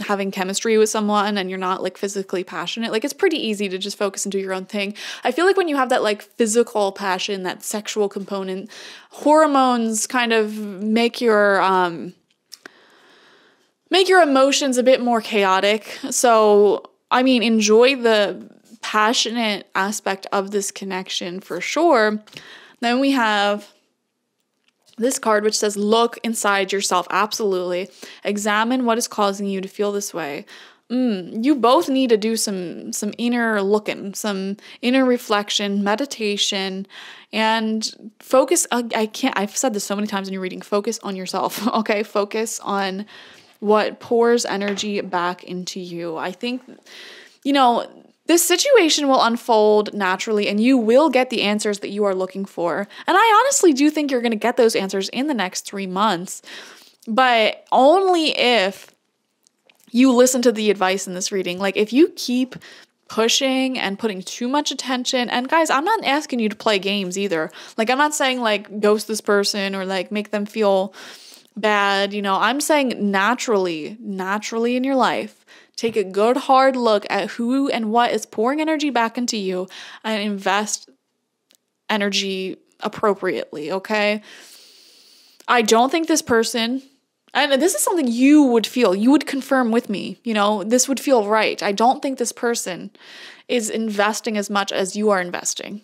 having chemistry with someone and you're not like physically passionate. Like, it's pretty easy to just focus and do your own thing. I feel like when you have that like physical passion, that sexual component, hormones kind of make your emotions a bit more chaotic. So, I mean, enjoy the passionate aspect of this connection for sure. Then we have this card, which says, look inside yourself. Absolutely. Examine what is causing you to feel this way. You both need to do some inner looking, some inner reflection, meditation, and focus. I've said this so many times in your reading, focus on yourself. Okay. Focus on what pours energy back into you. I think, you know, this situation will unfold naturally and you will get the answers that you are looking for. And I honestly do think you're going to get those answers in the next 3 months, but only if you listen to the advice in this reading. Like, if you keep pushing and putting too much attention, and guys, I'm not asking you to play games either. Like, I'm not saying like ghost this person or like make them feel bad. You know, I'm saying naturally in your life, take a good hard look at who and what is pouring energy back into you and invest energy appropriately, okay? I don't think this person, and this is something you would feel, you would confirm with me, you know, this would feel right. I don't think this person is investing as much as you are investing.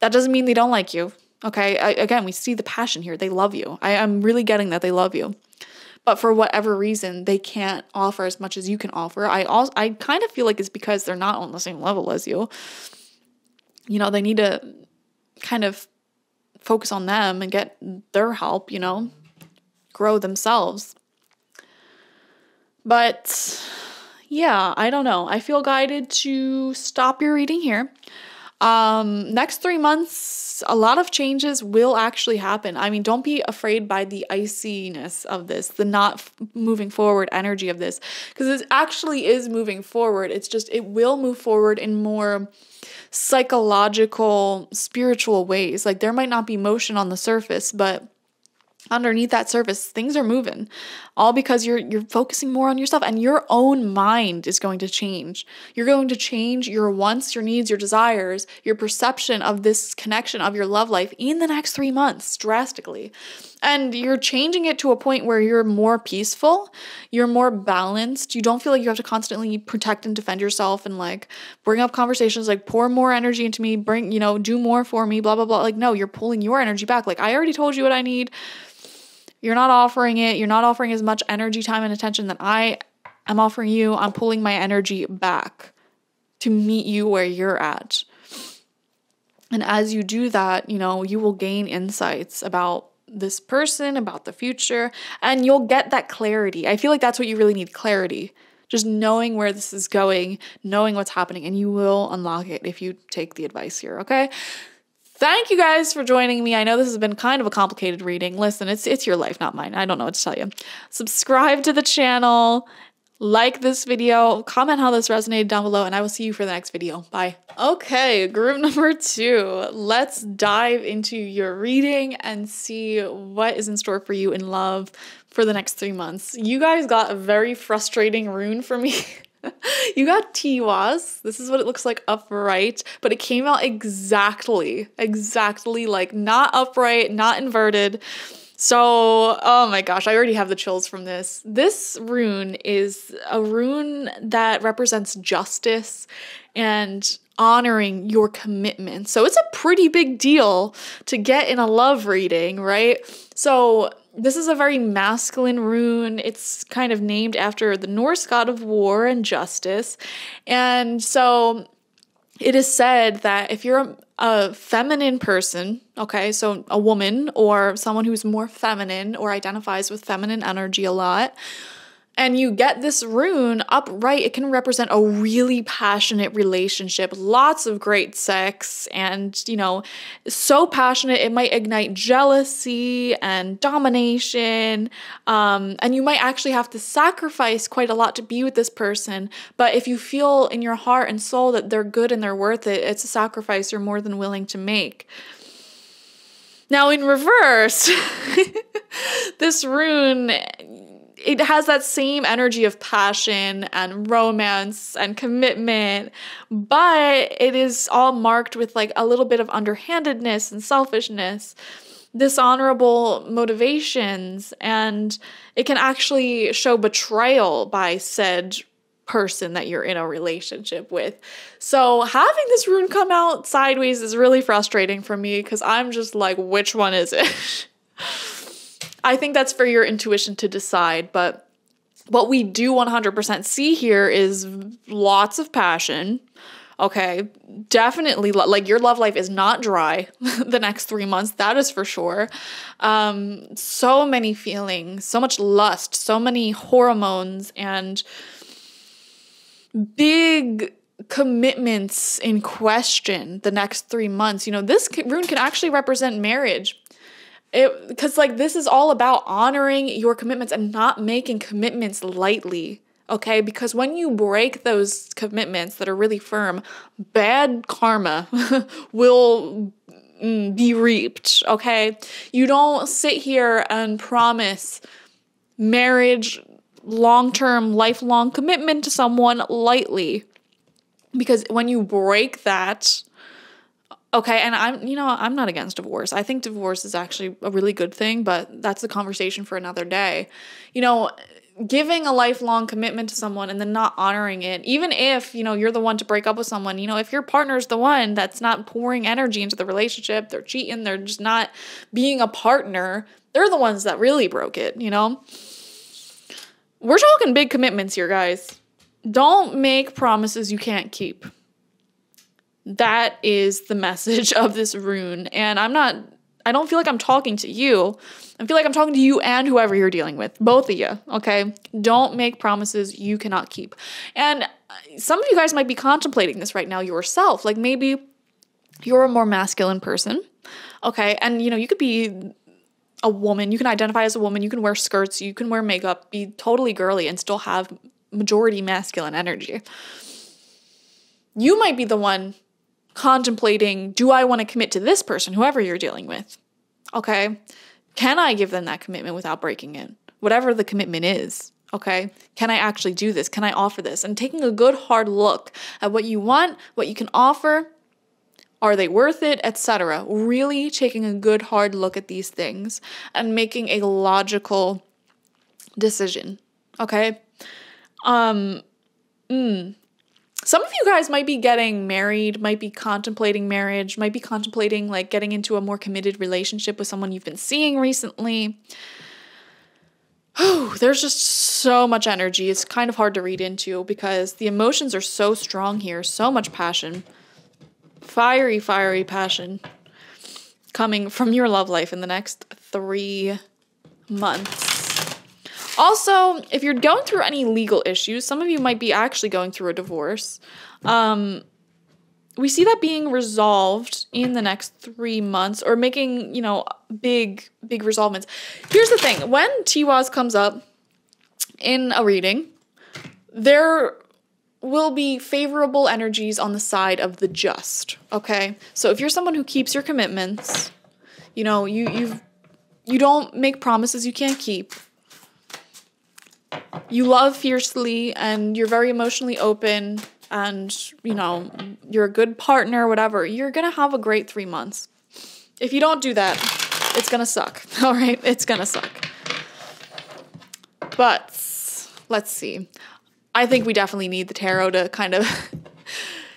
That doesn't mean they don't like you, okay? Again, we see the passion here. They love you. I'm really getting that they love you. But for whatever reason, they can't offer as much as you can offer. I kind of feel like it's because they're not on the same level as you. You know, they need to kind of focus on them and get their help, you know, grow themselves. But yeah, I don't know. I feel guided to stop your reading here. Next 3 months, a lot of changes will actually happen. I mean, don't be afraid by the iciness of this, the not moving forward energy of this, because it actually is moving forward. It's just, it will move forward in more psychological, spiritual ways. Like, there might not be motion on the surface, but underneath that surface, things are moving, all because you're focusing more on yourself, and your own mind is going to change. You're going to change your wants, your needs, your desires, your perception of this connection, of your love life in the next 3 months drastically. And you're changing it to a point where you're more peaceful, you're more balanced. You don't feel like you have to constantly protect and defend yourself and like bring up conversations like pour more energy into me, bring, you know, do more for me, blah, blah, blah. Like, no, you're pulling your energy back. Like, I already told you what I need. You're not offering it. You're not offering as much energy, time, and attention that I am offering you. I'm pulling my energy back to meet you where you're at. And as you do that, you know, you will gain insights about this person, about the future, and you'll get that clarity. I feel like that's what you really need, clarity. Just knowing where this is going, knowing what's happening, and you will unlock it if you take the advice here, okay? Thank you guys for joining me. I know this has been kind of a complicated reading. Listen, it's your life, not mine. I don't know what to tell you. Subscribe to the channel, like this video, comment how this resonated down below, and I will see you for the next video. Bye. Okay, group number two. Let's dive into your reading and see what is in store for you in love for the next 3 months. You guys got a very frustrating rune for me. You got Tiwaz. This is what it looks like upright, but it came out exactly like not upright, not inverted. So, oh my gosh, I already have the chills from this. This rune is a rune that represents justice and honoring your commitment. So it's a pretty big deal to get in a love reading, right? So This is a very masculine rune. It's kind of named after the Norse god of war and justice. And so it is said that if you're a feminine person, okay, so a woman or someone who's more feminine or identifies with feminine energy a lot, and you get this rune upright, it can represent a really passionate relationship, lots of great sex, and, you know, so passionate it might ignite jealousy and domination, and you might actually have to sacrifice quite a lot to be with this person, but if you feel in your heart and soul that they're good and they're worth it, it's a sacrifice you're more than willing to make. Now, in reverse, this rune, it has that same energy of passion and romance and commitment, but it is all marked with like a little bit of underhandedness and selfishness, dishonorable motivations, and it can actually show betrayal by said person that you're in a relationship with. So having this rune come out sideways is really frustrating for me because I'm just like, which one is it? I think that's for your intuition to decide, but what we do 100% see here is lots of passion, okay? Definitely, like, your love life is not dry the next 3 months, that is for sure. So many feelings, so much lust, so many hormones, and big commitments in question the next 3 months. You know, this rune can actually represent marriage. Because, like, this is all about honoring your commitments and not making commitments lightly, okay? Because when you break those commitments that are really firm, bad karma will be reaped, okay? You don't sit here and promise marriage, long-term, lifelong commitment to someone lightly. Because when you break that... Okay, and I'm not against divorce. I think divorce is actually a really good thing, but that's a conversation for another day. You know, giving a lifelong commitment to someone and then not honoring it, even if, you know, you're the one to break up with someone, you know, if your partner's the one that's not pouring energy into the relationship, they're cheating, they're just not being a partner, they're the ones that really broke it, you know? We're talking big commitments here, guys. Don't make promises you can't keep. That is the message of this rune. And I don't feel like I'm talking to you. I feel like I'm talking to you and whoever you're dealing with, both of you, okay? Don't make promises you cannot keep. And some of you guys might be contemplating this right now yourself. Like, maybe you're a more masculine person, okay? And, you know, you could be a woman. You can identify as a woman. You can wear skirts. You can wear makeup, be totally girly, and still have majority masculine energy. You might be the one contemplating, do I want to commit to this person, whoever you're dealing with? Okay, can I give them that commitment without breaking it? Whatever the commitment is, okay? Can I actually do this? Can I offer this? And taking a good hard look at what you want, what you can offer, are they worth it, etc. Really taking a good hard look at these things and making a logical decision, okay? Some of you guys might be getting married, might be contemplating marriage, might be contemplating, like, getting into a more committed relationship with someone you've been seeing recently. Oh, there's just so much energy. It's kind of hard to read into because the emotions are so strong here. So much passion. Fiery, fiery passion coming from your love life in the next 3 months. Also, if you're going through any legal issues, some of you might be actually going through a divorce. We see that being resolved in the next 3 months or making, you know, big resolvements. Here's the thing. When Tiwaz comes up in a reading, there will be favorable energies on the side of the just, okay? So if you're someone who keeps your commitments, you know, you don't make promises you can't keep. You love fiercely and you're very emotionally open and, you know, you're a good partner, whatever. You're going to have a great 3 months. If you don't do that, it's going to suck. All right? It's going to suck. But let's see. I think we definitely need the tarot to kind of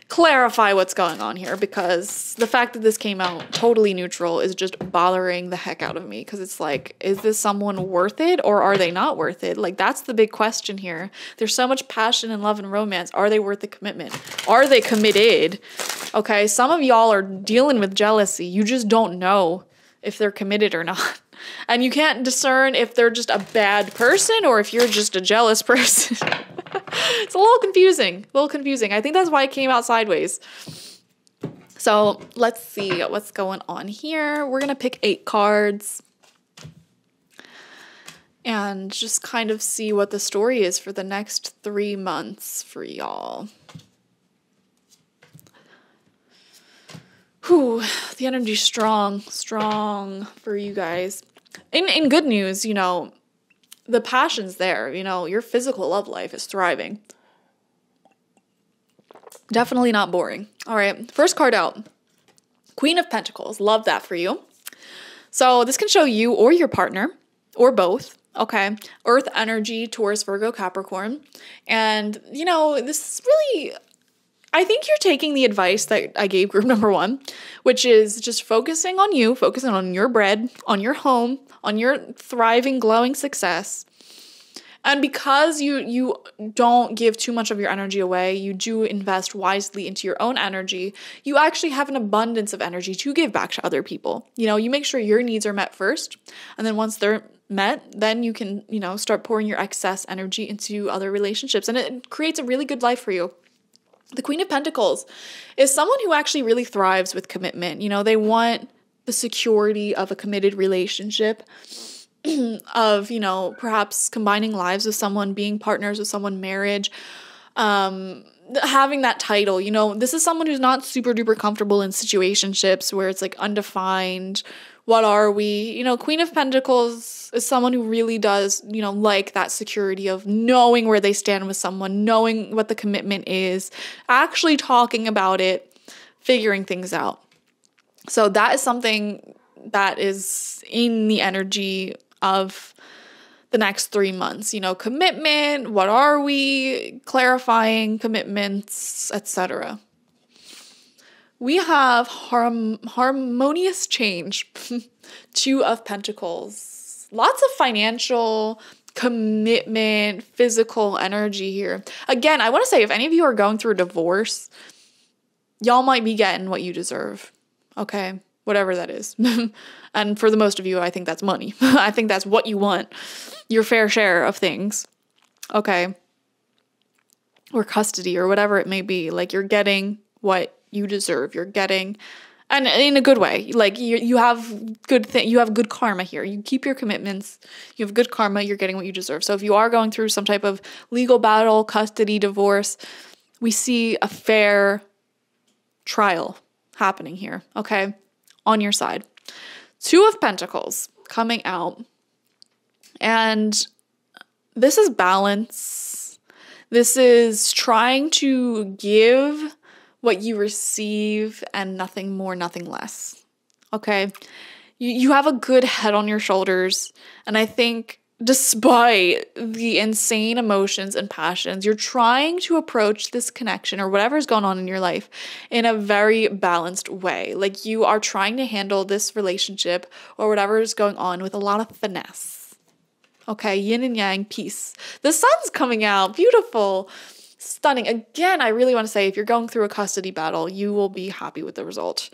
clarify what's going on here because the fact that this came out totally neutral is just bothering the heck out of me, because it's like, is this someone worth it or are they not worth it? Like, that's the big question here. There's so much passion and love and romance. Are they worth the commitment? Are they committed? Okay, some of y'all are dealing with jealousy. You just don't know if they're committed or not. And you can't discern if they're just a bad person or if you're just a jealous person. It's a little confusing, I think that's why it came out sideways. So let's see what's going on here. We're going to pick 8 cards and just kind of see what the story is for the next 3 months for y'all. Whew, the energy's strong, for you guys. In good news, you know, the passion's there, you know, your physical love life is thriving. Definitely not boring. All right, first card out, Queen of Pentacles. Love that for you. So this can show you or your partner or both. Okay, Earth energy, Taurus, Virgo, Capricorn. And, you know, this is really... I think you're taking the advice that I gave group number 1, which is just focusing on you, focusing on your bread, on your home, on your thriving, glowing success. And because you don't give too much of your energy away, you do invest wisely into your own energy, you actually have an abundance of energy to give back to other people. You know, you make sure your needs are met first, and then once they're met, then you can, you know, start pouring your excess energy into other relationships. And it creates a really good life for you. The Queen of Pentacles is someone who actually really thrives with commitment. You know, they want the security of a committed relationship, of, you know, perhaps combining lives with someone, being partners with someone, marriage, having that title. You know, this is someone who's not super duper comfortable in situationships where it's like undefined. What are we? You know, Queen of Pentacles is someone who really does, you know, like that security of knowing where they stand with someone, knowing what the commitment is, actually talking about it, figuring things out. So that is something that is in the energy of the next 3 months. You know, commitment, what are we, clarifying commitments, etc. We have harmonious change, 2 of Pentacles. Lots of financial commitment, physical energy here. Again, I want to say if any of you are going through a divorce, y'all might be getting what you deserve, okay? Whatever that is. And for the most of you, I think that's money. I think that's what you want, your fair share of things, okay? Or custody or whatever it may be. Like, you're getting what you deserve, you're getting, and in a good way. Like, you have good thing, you have good karma here. You keep your commitments, you have good karma, you're getting what you deserve. So if you are going through some type of legal battle, custody, divorce, we see a fair trial happening here, okay, on your side. 2 of Pentacles coming out, and this is balance. This is trying to give what you receive and nothing more, nothing less, okay? You have a good head on your shoulders, and I think despite the insane emotions and passions, you're trying to approach this connection or whatever's going on in your life in a very balanced way. Like, you are trying to handle this relationship or whatever is going on with a lot of finesse, okay? Yin and yang, peace. The sun's coming out, beautiful. Stunning. Again, I really want to say if you're going through a custody battle, you will be happy with the result.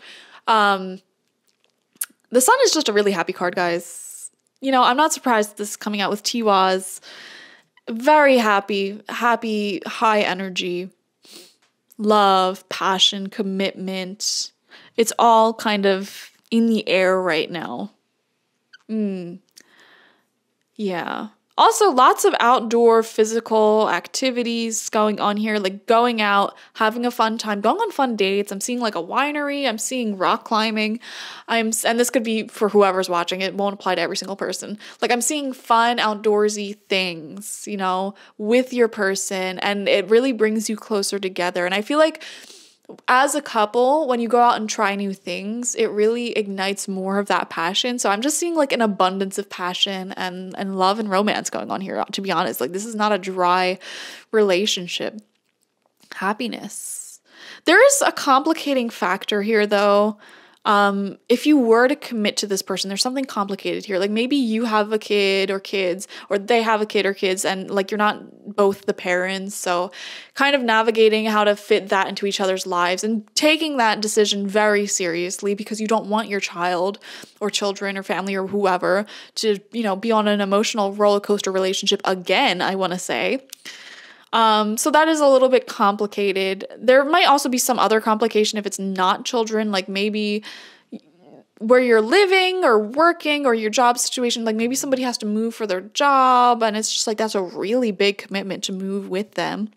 The sun is just a really happy card, guys. You know, I'm not surprised this is coming out with Tiwaz. Very happy, high energy, love, passion, commitment. It's all kind of in the air right now. Yeah. Also, lots of outdoor physical activities going on here, like going out, having a fun time, going on fun dates. I'm seeing like a winery. I'm seeing rock climbing. And this could be for whoever's watching. It won't apply to every single person. Like, I'm seeing fun outdoorsy things, you know, with your person, and it really brings you closer together. And I feel like as a couple, when you go out and try new things, it really ignites more of that passion. So I'm just seeing like an abundance of passion and love and romance going on here, to be honest. Like, this is not a dry relationship. Happiness. There is a complicating factor here, though. If you were to commit to this person, there's something complicated here. Like maybe you have a kid or kids, or they have a kid or kids, and like you're not both the parents. So kind of navigating how to fit that into each other's lives and taking that decision very seriously, because you don't want your child or children or family or whoever to, you know, be on an emotional roller coaster relationship again, I want to say. So that is a little bit complicated. There might also be some other complication if it's not children, like maybe where you're living or working or your job situation, like maybe somebody has to move for their job and it's just like, that's a really big commitment to move with them.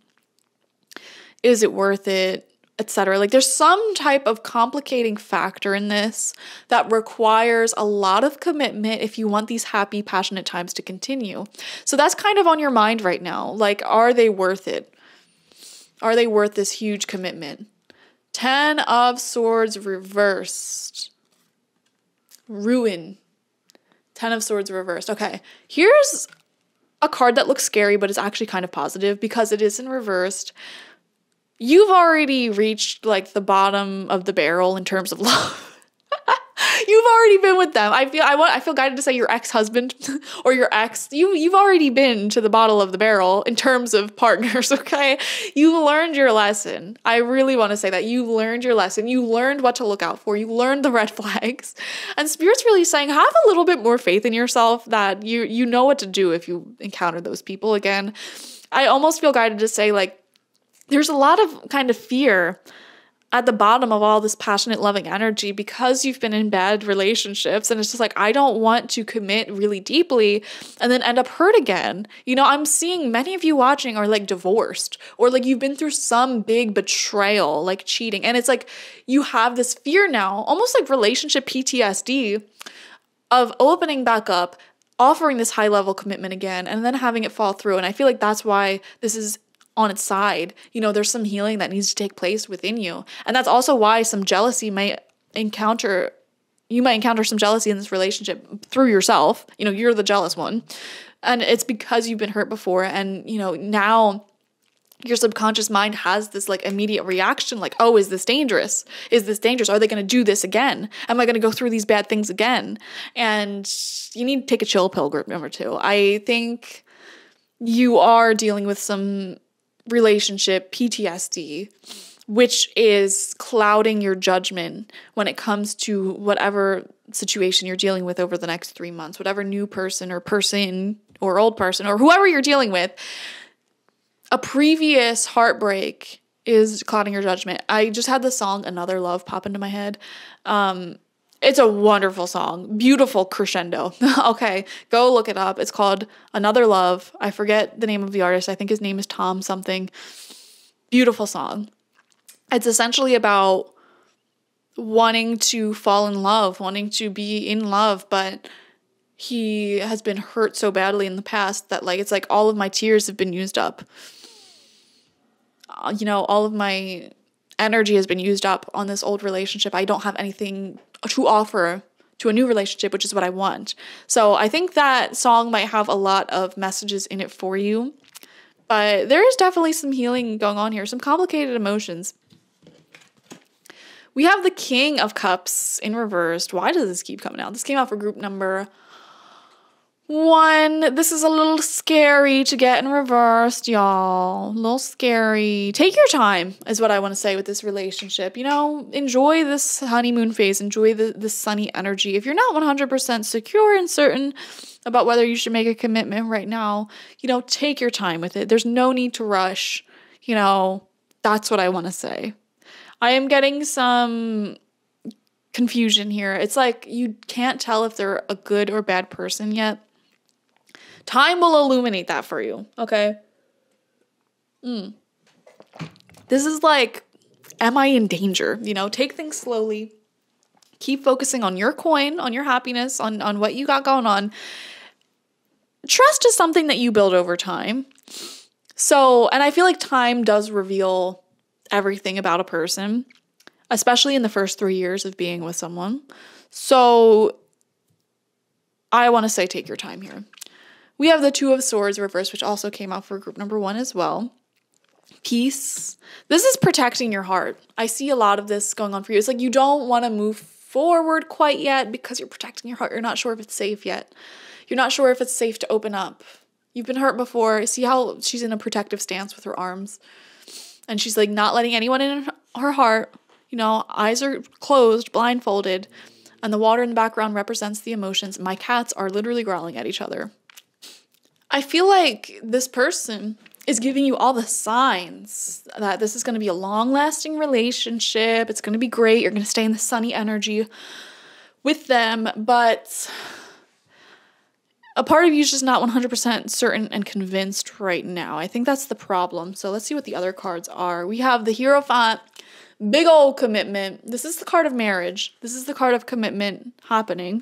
Is it worth it? Etc. Like there's some type of complicating factor in this that requires a lot of commitment if you want these happy, passionate times to continue. So that's kind of on your mind right now. Like, are they worth it? Are they worth this huge commitment? 10 of Swords reversed. Ruin. 10 of Swords reversed. Okay, here's a card that looks scary, but it's actually kind of positive because it is in reversed. You've already reached like the bottom of the barrel in terms of love. You've already been with them. I feel guided to say your ex-husband or your ex. You've already been to the bottom of the barrel in terms of partners, okay? You've learned your lesson. I really want to say that. You've learned your lesson. You learned what to look out for. You learned the red flags. And Spirit's really saying, have a little bit more faith in yourself that you know what to do if you encounter those people again. I almost feel guided to say like, there's a lot of kind of fear at the bottom of all this passionate, loving energy because you've been in bad relationships. And it's just like, I don't want to commit really deeply and then end up hurt again. You know, I'm seeing many of you watching are like divorced or like you've been through some big betrayal, like cheating. And it's like you have this fear now, almost like relationship PTSD of opening back up, offering this high level commitment again, and then having it fall through. And I feel like that's why this is on its side. You know, there's some healing that needs to take place within you. And that's also why some jealousy you might encounter some jealousy in this relationship through yourself. You know, you're the jealous one. And it's because you've been hurt before. And, you know, now your subconscious mind has this like immediate reaction, like, oh, is this dangerous? Is this dangerous? Are they going to do this again? Am I going to go through these bad things again? And you need to take a chill pill, group number two. I think you are dealing with some relationship PTSD, which is clouding your judgment when it comes to whatever situation you're dealing with over the next 3 months, whatever new person or old person or whoever you're dealing with. A previous heartbreak is clouding your judgment. I just had the song Another Love pop into my head. It's a wonderful song. Beautiful crescendo. Okay, go look it up. It's called Another Love. I forget the name of the artist. I think his name is Tom something. Beautiful song. It's essentially about wanting to fall in love, wanting to be in love, but he has been hurt so badly in the past that like it's like all of my tears have been used up. You know, all of my energy has been used up on this old relationship. I don't have anything to offer to a new relationship, which is what I want. So I think that song might have a lot of messages in it for you, but there is definitely some healing going on here, some complicated emotions. We have the King of Cups in reversed. Why does this keep coming out? This came out for group number one. This is a little scary to get in reversed, y'all. A little scary. Take your time is what I want to say with this relationship. You know, enjoy this honeymoon phase. Enjoy the sunny energy. If you're not 100% secure and certain about whether you should make a commitment right now, you know, take your time with it. There's no need to rush. You know, that's what I want to say. I am getting some confusion here. It's like you can't tell if they're a good or bad person yet. Time will illuminate that for you, okay? This is like, am I in danger? You know, take things slowly. Keep focusing on your coin, on your happiness, on what you got going on. Trust is something that you build over time. So, and I feel like time does reveal everything about a person, especially in the first 3 years of being with someone. So I want to say take your time here. We have the Two of Swords reversed, which also came out for group number one as well. peace. This is protecting your heart. I see a lot of this going on for you. It's like you don't want to move forward quite yet because you're protecting your heart. You're not sure if it's safe yet. You're not sure if it's safe to open up. You've been hurt before. See how she's in a protective stance with her arms. And she's like not letting anyone in her heart. You know, eyes are closed, blindfolded. And the water in the background represents the emotions. My cats are literally growling at each other. I feel like this person is giving you all the signs that this is going to be a long-lasting relationship. It's going to be great. You're going to stay in the sunny energy with them. But a part of you is just not 100% certain and convinced right now. I think that's the problem. So let's see what the other cards are. We have the Hierophant. Big old commitment. This is the card of marriage. This is the card of commitment happening.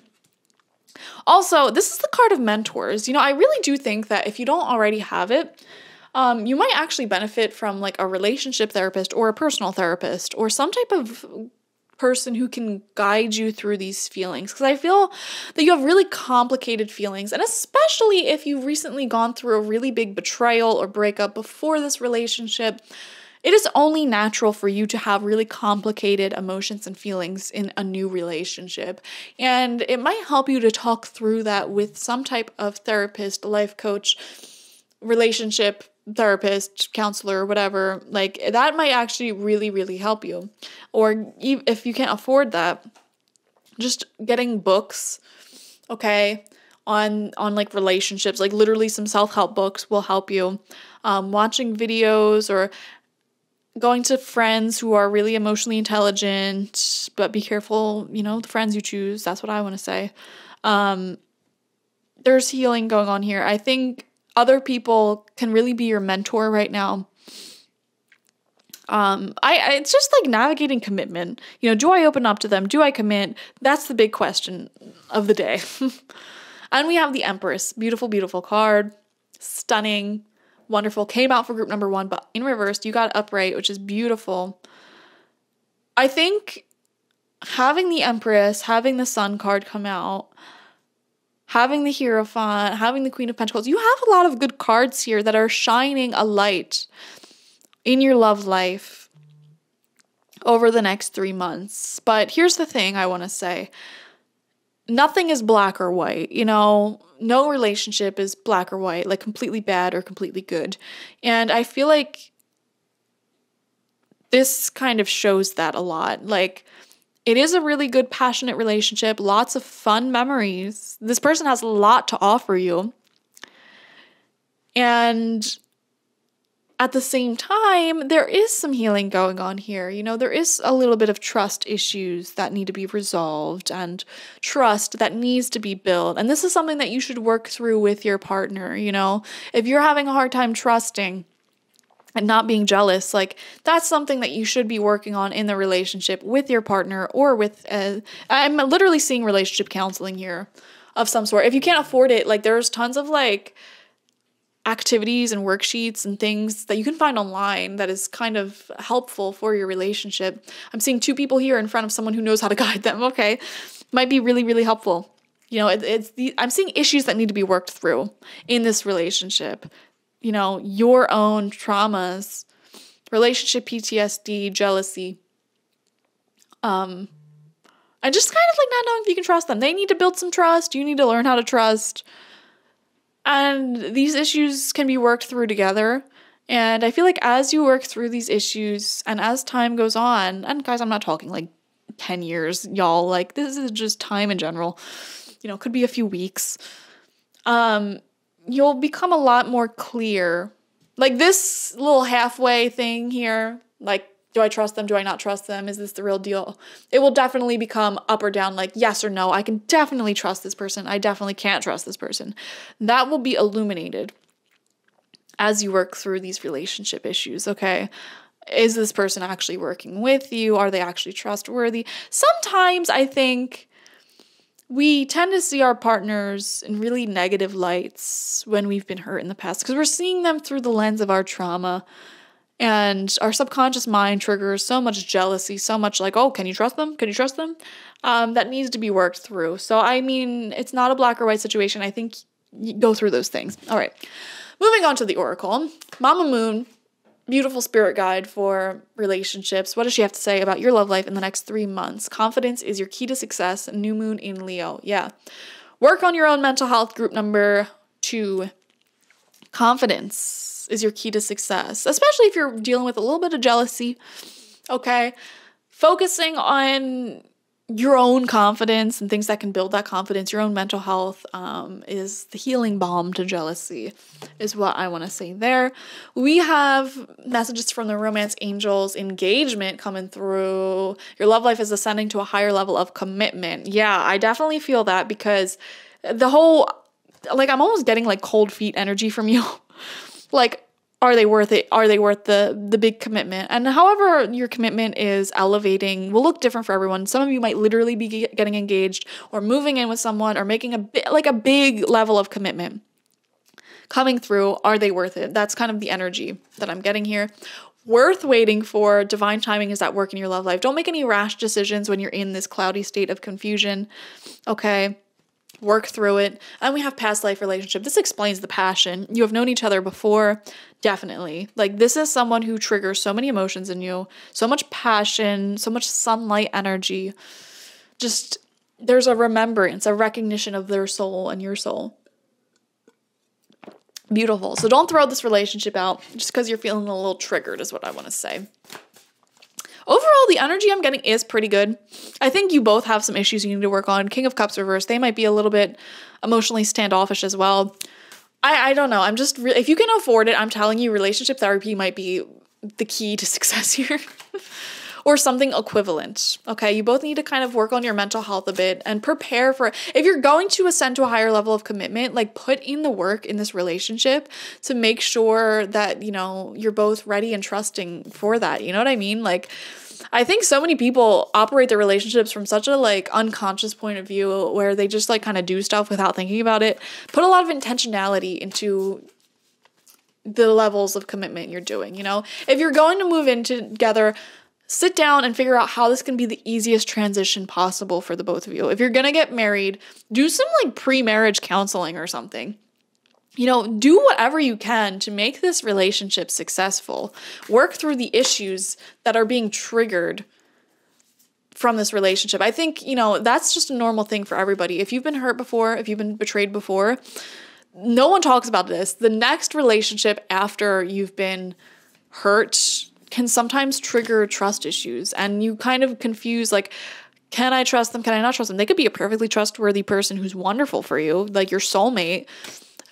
Also, this is the card of mentors. You know, I really do think that if you don't already have it, you might actually benefit from like a relationship therapist or a personal therapist or some type of person who can guide you through these feelings. Because I feel that you have really complicated feelings. And especially if you've recently gone through a really big betrayal or breakup before this relationship, it is only natural for you to have really complicated emotions and feelings in a new relationship. And it might help you to talk through that with some type of therapist, life coach, relationship therapist, counselor, whatever. Like that might actually really, really help you. Or if you can't afford that, just getting books, okay, on like relationships, like literally some self-help books will help you. Watching videos or going to friends who are really emotionally intelligent, but be careful, you know, the friends you choose. That's what I want to say. There's healing going on here. I think other people can really be your mentor right now. It's just like navigating commitment. You know, do I open up to them? Do I commit? That's the big question of the day. And we have the Empress. Beautiful, beautiful card. Stunning. Wonderful, came out for group number one, but in reverse, you got upright, which is beautiful. I think having the Empress, having the Sun card come out, having the Hierophant, having the Queen of Pentacles, you have a lot of good cards here that are shining a light in your love life over the next 3 months. But here's the thing I want to say. Nothing is black or white, you know, no relationship is black or white, like completely bad or completely good. And I feel like this kind of shows that a lot. Like it is a really good, passionate relationship, lots of fun memories. This person has a lot to offer you. And at the same time, there is some healing going on here. You know, there is a little bit of trust issues that need to be resolved and trust that needs to be built. And this is something that you should work through with your partner, you know. If you're having a hard time trusting and not being jealous, like that's something that you should be working on in the relationship with your partner or with, I'm literally seeing relationship counseling here of some sort. If you can't afford it, like there's tons of like activities and worksheets and things that you can find online that is kind of helpful for your relationship. I'm seeing two people here in front of someone who knows how to guide them. Okay. Might be really, really helpful. You know, I'm seeing issues that need to be worked through in this relationship. You know, your own traumas, relationship PTSD, jealousy, and just kind of like not knowing if you can trust them. They need to build some trust. You need to learn how to trust. And these issues can be worked through together. And I feel like as you work through these issues and as time goes on, and guys, I'm not talking like 10 years, y'all, like this is just time in general, you know, could be a few weeks. You'll become a lot more clear. Like this little halfway thing here, like, do I trust them? Do I not trust them? Is this the real deal? It will definitely become up or down, like yes or no. I can definitely trust this person. I definitely can't trust this person. That will be illuminated as you work through these relationship issues, okay? Is this person actually working with you? Are they actually trustworthy? Sometimes I think we tend to see our partners in really negative lights when we've been hurt in the past because we're seeing them through the lens of our trauma. And our subconscious mind triggers so much jealousy, so much like, oh, can you trust them? Can you trust them? That needs to be worked through. So, I mean, it's not a black or white situation. I think you go through those things. All right. Moving on to the Oracle. Mama Moon beautiful spirit guide for relationships. What does she have to say about your love life in the next 3 months? Confidence is your key to success. New moon in Leo. Yeah. Work on your own mental health. Group number 2. Confidence is your key to success, especially if you're dealing with a little bit of jealousy. Okay. Focusing on your own confidence and things that can build that confidence, your own mental health, is the healing balm to jealousy, is what I want to say there. We have messages from the romance angels, engagement coming through. Your love life is ascending to a higher level of commitment. Yeah, I definitely feel that, because the whole, like, I'm almost getting like cold feet energy from you. Like, are they worth it? Are they worth the big commitment? And however your commitment is elevating will look different for everyone. Some of you might literally be getting engaged or moving in with someone or making a big level of commitment coming through. Are they worth it? That's kind of the energy that I'm getting here. Worth waiting for. Divine timing is at work in your love life. Don't make any rash decisions when you're in this cloudy state of confusion. Okay. Work through it. And we have past life relationship. This explains the passion. You have known each other before. Definitely. Like, this is someone who triggers so many emotions in you, so much passion, so much sunlight energy. Just, there's a remembrance, a recognition of their soul and your soul. Beautiful. So don't throw this relationship out just because you're feeling a little triggered, is what I want to say. Overall, the energy I'm getting is pretty good. I think you both have some issues you need to work on. King of Cups reversed. They might be a little bit emotionally standoffish as well. I don't know. I'm just, if you can afford it, I'm telling you, relationship therapy might be the key to success here. Or something equivalent. Okay, you both need to kind of work on your mental health a bit and prepare for it. If you're going to ascend to a higher level of commitment, like, put in the work in this relationship to make sure that, you know, you're both ready and trusting for that. You know what I mean? Like, I think so many people operate their relationships from such a, like, unconscious point of view where they just, like, kind of do stuff without thinking about it. Put a lot of intentionality into the levels of commitment you're doing, you know? If you're going to move in together, sit down and figure out how this can be the easiest transition possible for the both of you. If you're going to get married, do some, like, pre-marriage counseling or something. You know, do whatever you can to make this relationship successful. Work through the issues that are being triggered from this relationship. I think, you know, that's just a normal thing for everybody. If you've been hurt before, if you've been betrayed before, no one talks about this. The next relationship after you've been hurt can sometimes trigger trust issues, and you kind of confuse, like, can I trust them? Can I not trust them? They could be a perfectly trustworthy person who's wonderful for you, like your soulmate.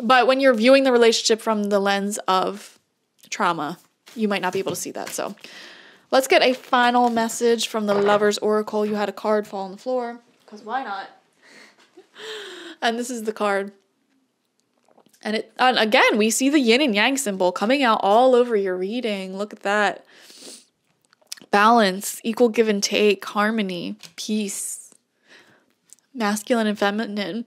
But when you're viewing the relationship from the lens of trauma, you might not be able to see that. So let's get a final message from the Lover's Oracle. You had a card fall on the floor, because why not? And this is the card. And again, we see the yin and yang symbol coming out all over your reading. Look at that. Balance, equal give and take, harmony, peace. Masculine and feminine.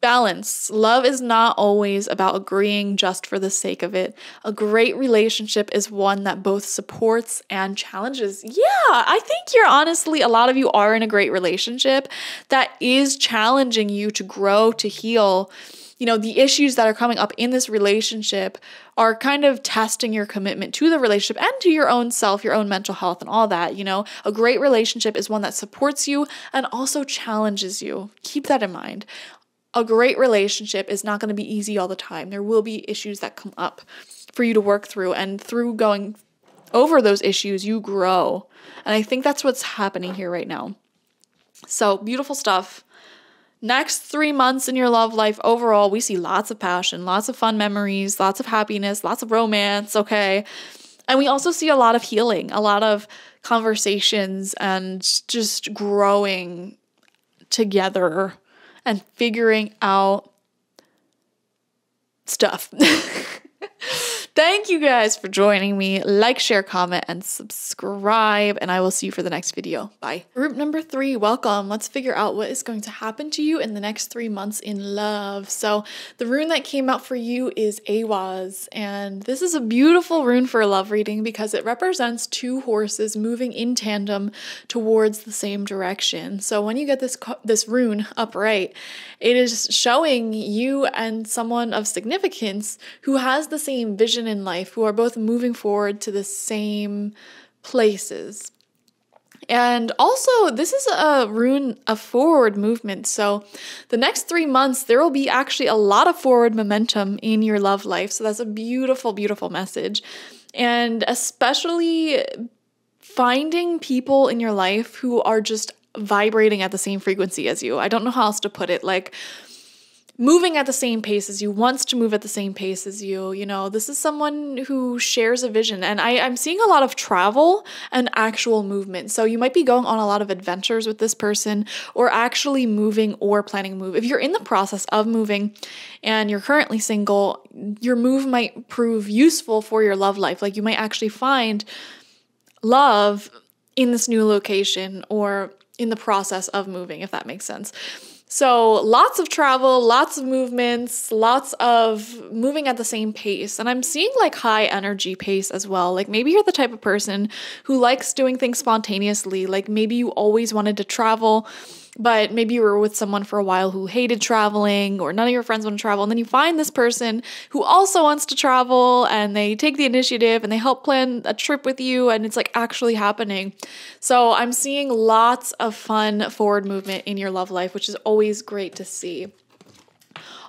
Balance. Love is not always about agreeing just for the sake of it. A great relationship is one that both supports and challenges. Yeah, I think you're honestly, a lot of you are in a great relationship that is challenging you to grow, to heal. You know, the issues that are coming up in this relationship are kind of testing your commitment to the relationship and to your own self, your own mental health and all that, you know. A great relationship is one that supports you and also challenges you. Keep that in mind. A great relationship is not going to be easy all the time. There will be issues that come up for you to work through, and through going over those issues, you grow. And I think that's what's happening here right now. So, beautiful stuff. Next 3 months in your love life, overall, we see lots of passion, lots of fun memories, lots of happiness, lots of romance, okay? And we also see a lot of healing, a lot of conversations, and just growing together and figuring out stuff. Thank you guys for joining me. Like, share, comment, and subscribe. And I will see you for the next video. Bye. Group number 3, welcome. Let's figure out what is going to happen to you in the next 3 months in love. So the rune that came out for you is Awaz. And this is a beautiful rune for a love reading because it represents two horses moving in tandem towards the same direction. So when you get this rune upright, it is showing you and someone of significance who has the same vision position in life who are both moving forward to the same places. And also, this is a rune of forward movement. So the next 3 months, there will be actually a lot of forward momentum in your love life. So that's a beautiful, beautiful message. And especially finding people in your life who are just vibrating at the same frequency as you. I don't know how else to put it. Like, moving at the same pace as you, wants to move at the same pace as you, you know, this is someone who shares a vision. And I'm seeing a lot of travel and actual movement. So you might be going on a lot of adventures with this person, or actually moving or planning a move. If you're in the process of moving and you're currently single, your move might prove useful for your love life. Like, you might actually find love in this new location or in the process of moving, if that makes sense. So lots of travel, lots of movements, lots of moving at the same pace. And I'm seeing like high energy pace as well. Like, maybe you're the type of person who likes doing things spontaneously. Like, maybe you always wanted to travel, but maybe you were with someone for a while who hated traveling, or none of your friends want to travel. And then you find this person who also wants to travel, and they take the initiative and they help plan a trip with you, and it's like actually happening. So I'm seeing lots of fun forward movement in your love life, which is always great to see.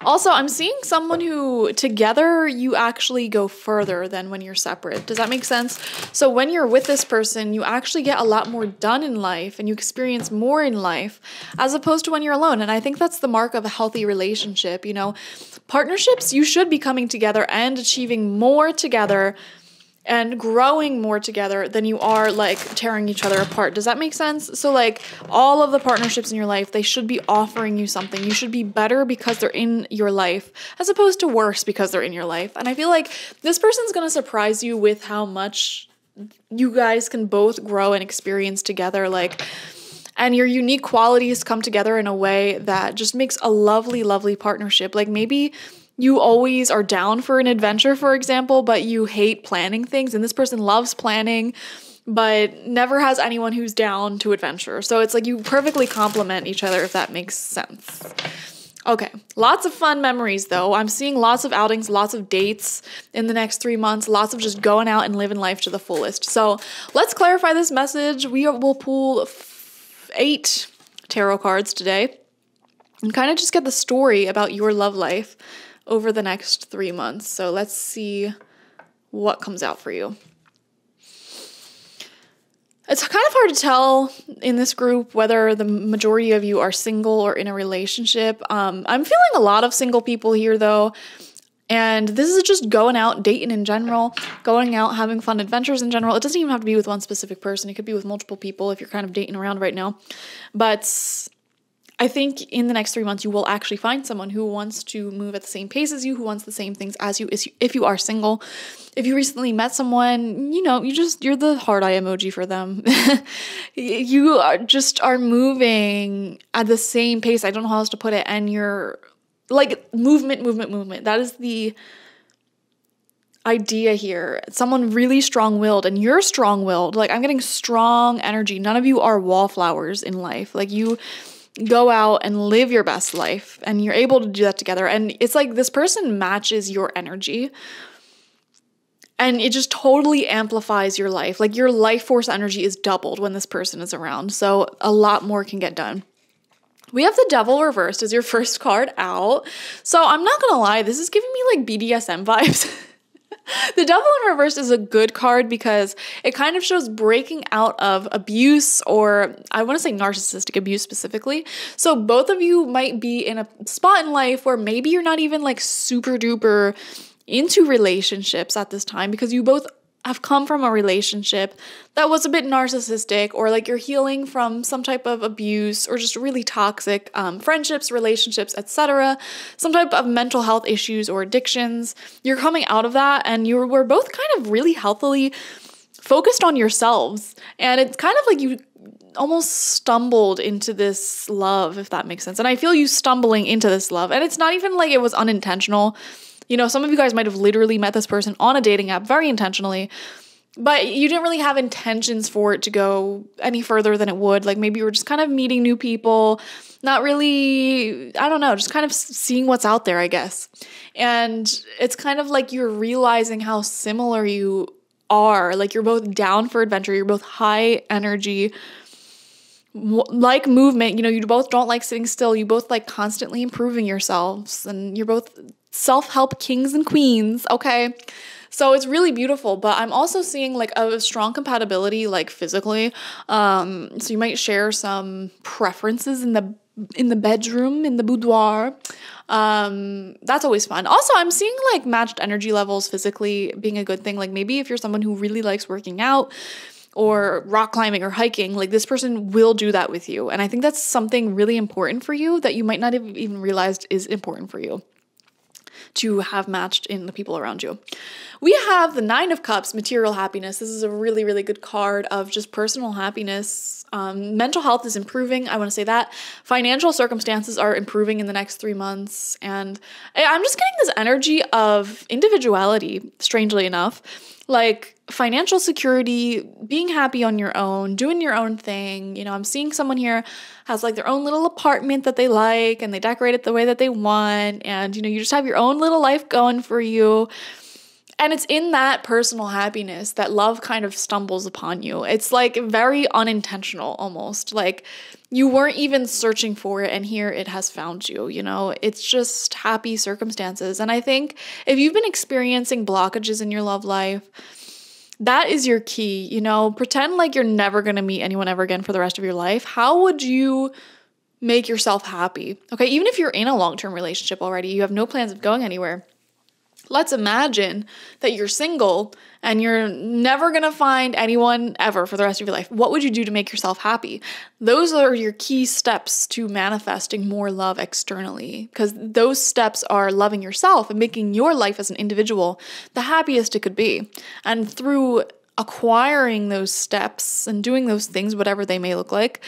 Also, I'm seeing someone who together you actually go further than when you're separate. Does that make sense? So when you're with this person, you actually get a lot more done in life and you experience more in life as opposed to when you're alone. And I think that's the mark of a healthy relationship. You know, partnerships, you should be coming together and achieving more together and growing more together than you are like tearing each other apart. Does that make sense? So like all of the partnerships in your life, they should be offering you something. You should be better because they're in your life as opposed to worse because they're in your life. And I feel like this person's gonna surprise you with how much you guys can both grow and experience together. Like, and your unique qualities come together in a way that just makes a lovely, lovely partnership. Like, maybe you always are down for an adventure, for example, but you hate planning things. And this person loves planning, but never has anyone who's down to adventure. So it's like you perfectly complement each other, if that makes sense. Okay, lots of fun memories though. I'm seeing lots of outings, lots of dates in the next 3 months, lots of just going out and living life to the fullest. So let's clarify this message. We will pull 8 tarot cards today and kind of just get the story about your love life over the next 3 months. So let's see what comes out for you. It's kind of hard to tell in this group whether the majority of you are single or in a relationship. I'm feeling a lot of single people here though. And this is just going out, dating in general, going out, having fun adventures in general. It doesn't even have to be with one specific person. It could be with multiple people if you're kind of dating around right now. But I think in the next 3 months, you will actually find someone who wants to move at the same pace as you, who wants the same things as you, if you are single. If you recently met someone, you know, you're the heart eye emoji for them. You are just are moving at the same pace. I don't know how else to put it. And you're like movement, movement, movement. That is the idea here. Someone really strong-willed, and you're strong-willed. Like, I'm getting strong energy. None of you are wallflowers in life. Like, you go out and live your best life, and you're able to do that together. And it's like this person matches your energy, and it just totally amplifies your life. Like, your life force energy is doubled when this person is around. So a lot more can get done. We have the Devil reversed as your first card out. So I'm not gonna lie, this is giving me like BDSM vibes. The Devil in Reverse is a good card because it kind of shows breaking out of abuse, or I want to say narcissistic abuse specifically. So both of you might be in a spot in life where maybe you're not even like super duper into relationships at this time, because you both have come from a relationship that was a bit narcissistic, or like you're healing from some type of abuse or just really toxic friendships, relationships, etc. Some type of mental health issues or addictions. You're coming out of that, and you were both kind of really healthily focused on yourselves. And it's kind of like you almost stumbled into this love, if that makes sense. And I feel you stumbling into this love. And it's not even like it was unintentional. You know, some of you guys might have literally met this person on a dating app very intentionally, But you didn't really have intentions for it to go any further than it would. Like maybe you were just kind of meeting new people, not really, I don't know, just kind of seeing what's out there, I guess. And it's kind of like you're realizing how similar you are. Like you're both down for adventure. You're both high energy, like movement. You know, you both don't like sitting still. You both like constantly improving yourselves. And you're both self-help kings and queens, okay? So it's really beautiful, but I'm also seeing like a strong compatibility, like physically. So you might share some preferences in the bedroom, in the boudoir. That's always fun. Also, I'm seeing like matched energy levels physically being a good thing. Like maybe if you're someone who really likes working out or rock climbing or hiking, like this person will do that with you. And I think that's something really important for you that you might not have even realized is important for you to have matched in the people around you. We have the 9 of Cups, material happiness. This is a really, really good card of just personal happiness. Mental health is improving. I want to say that. Financial circumstances are improving in the next 3 months. And I'm just getting this energy of individuality, strangely enough. Like financial security, being happy on your own, doing your own thing. You know, I'm seeing someone here has like their own little apartment that they like and they decorate it the way that they want. And, you know, you just have your own little life going for you. And it's in that personal happiness that love kind of stumbles upon you. It's like very unintentional almost. Like you weren't even searching for it and here it has found you, you know? It's just happy circumstances. And I think if you've been experiencing blockages in your love life, that is your key, you know? Pretend like you're never going to meet anyone ever again for the rest of your life. How would you make yourself happy? Okay, even if you're in a long-term relationship already, you have no plans of going anywhere. Let's imagine that you're single and you're never going to find anyone ever for the rest of your life. What would you do to make yourself happy? Those are your key steps to manifesting more love externally, because those steps are loving yourself and making your life as an individual the happiest it could be. And through acquiring those steps and doing those things, whatever they may look like,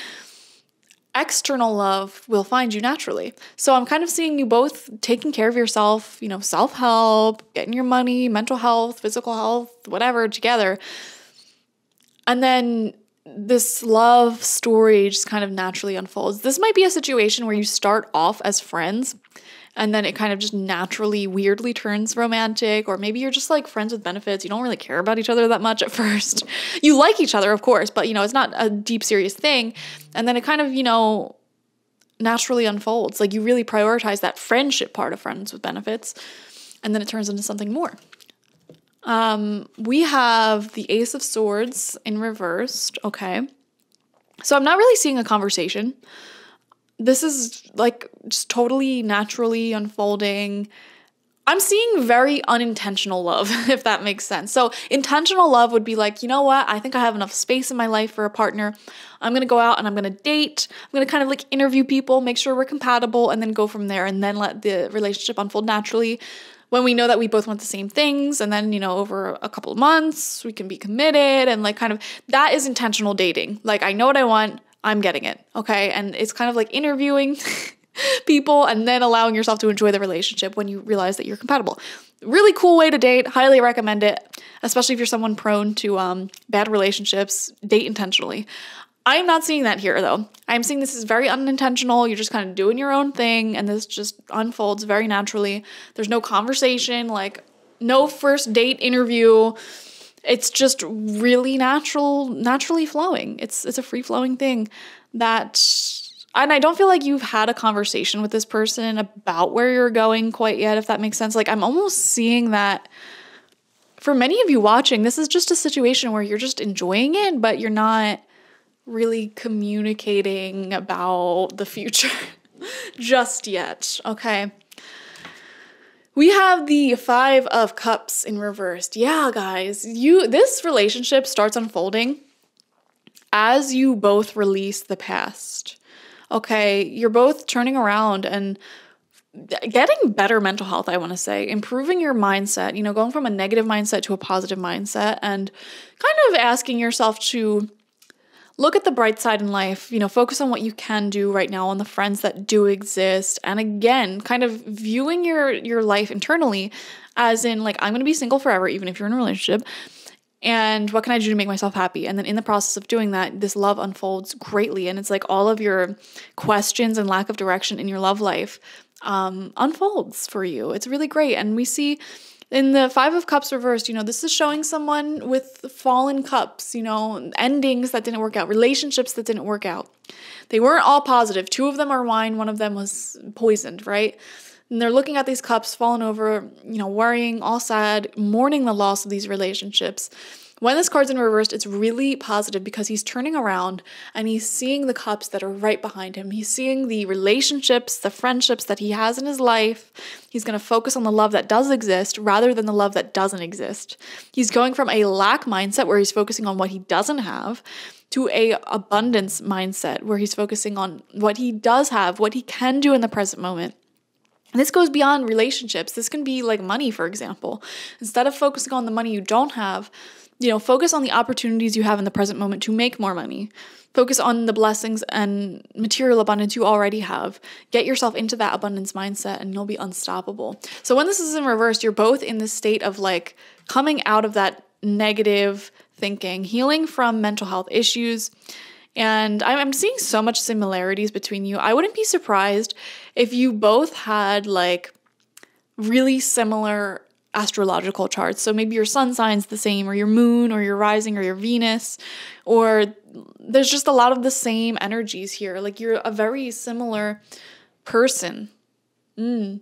external love will find you naturally. So I'm kind of seeing you both taking care of yourself, you know, self-help, getting your money, mental health, physical health, whatever, together. And then this love story just kind of naturally unfolds. This might be a situation where you start off as friends and then it kind of just naturally, weirdly turns romantic, or maybe you're just like friends with benefits. You don't really care about each other that much at first. You like each other, of course, but you know, it's not a deep, serious thing. And then it kind of, you know, naturally unfolds. Like you really prioritize that friendship part of friends with benefits, and then it turns into something more. We have the Ace of Swords in reversed, okay? So I'm not really seeing a conversation. This is like just totally naturally unfolding. I'm seeing very unintentional love, if that makes sense. So intentional love would be like, you know what? I think I have enough space in my life for a partner. I'm going to go out and I'm going to date. I'm going to kind of like interview people, make sure we're compatible, and then go from there and then let the relationship unfold naturally. When we know that we both want the same things, and then, you know, over a couple of months, we can be committed and like kind of, that is intentional dating. Like I know what I want. I'm getting it, okay? And it's kind of like interviewing people and then allowing yourself to enjoy the relationship when you realize that you're compatible. Really cool way to date. Highly recommend it, especially if you're someone prone to bad relationships. Date intentionally. I'm not seeing that here, though. I'm seeing this is very unintentional. You're just kind of doing your own thing, and this just unfolds very naturally. There's no conversation, like no first date interview. It's just really naturally flowing. It's a free-flowing thing that, and I don't feel like you've had a conversation with this person about where you're going quite yet, if that makes sense. Like I'm almost seeing that for many of you watching, this is just a situation where you're just enjoying it, but you're not really communicating about the future just yet, okay? We have the 5 of Cups in reversed. Yeah, guys, this relationship starts unfolding as you both release the past. Okay, you're both turning around and getting better mental health, I want to say. Improving your mindset, you know, going from a negative mindset to a positive mindset and kind of asking yourself to look at the bright side in life, you know, focus on what you can do right now, on the friends that do exist. And again, kind of viewing your life internally as in like, I'm going to be single forever, even if you're in a relationship. and what can I do to make myself happy? And then in the process of doing that, this love unfolds greatly. And it's like all of your questions and lack of direction in your love life unfolds for you. It's really great. And we see in the Five of Cups reversed, you know, this is showing someone with fallen cups, you know, endings that didn't work out, relationships that didn't work out. They weren't all positive. Two of them are wine. One of them was poisoned, right? And they're looking at these cups, falling over, you know, worrying, all sad, mourning the loss of these relationships. When this card's in reversed, it's really positive because he's turning around and he's seeing the cups that are right behind him. He's seeing the relationships, the friendships that he has in his life. He's going to focus on the love that does exist rather than the love that doesn't exist. He's going from a lack mindset where he's focusing on what he doesn't have to an abundance mindset where he's focusing on what he does have, what he can do in the present moment. And this goes beyond relationships. This can be like money, for example. Instead of focusing on the money you don't have, you know, focus on the opportunities you have in the present moment to make more money. Focus on the blessings and material abundance you already have. Get yourself into that abundance mindset and you'll be unstoppable. So when this is in reverse, you're both in this state of like coming out of that negative thinking, healing from mental health issues. And I'm seeing so much similarities between you. I wouldn't be surprised if you both had like really similar astrological charts. So maybe your sun sign's the same, or your moon, or your rising, or your Venus, or there's just a lot of the same energies here. Like you're a very similar person. I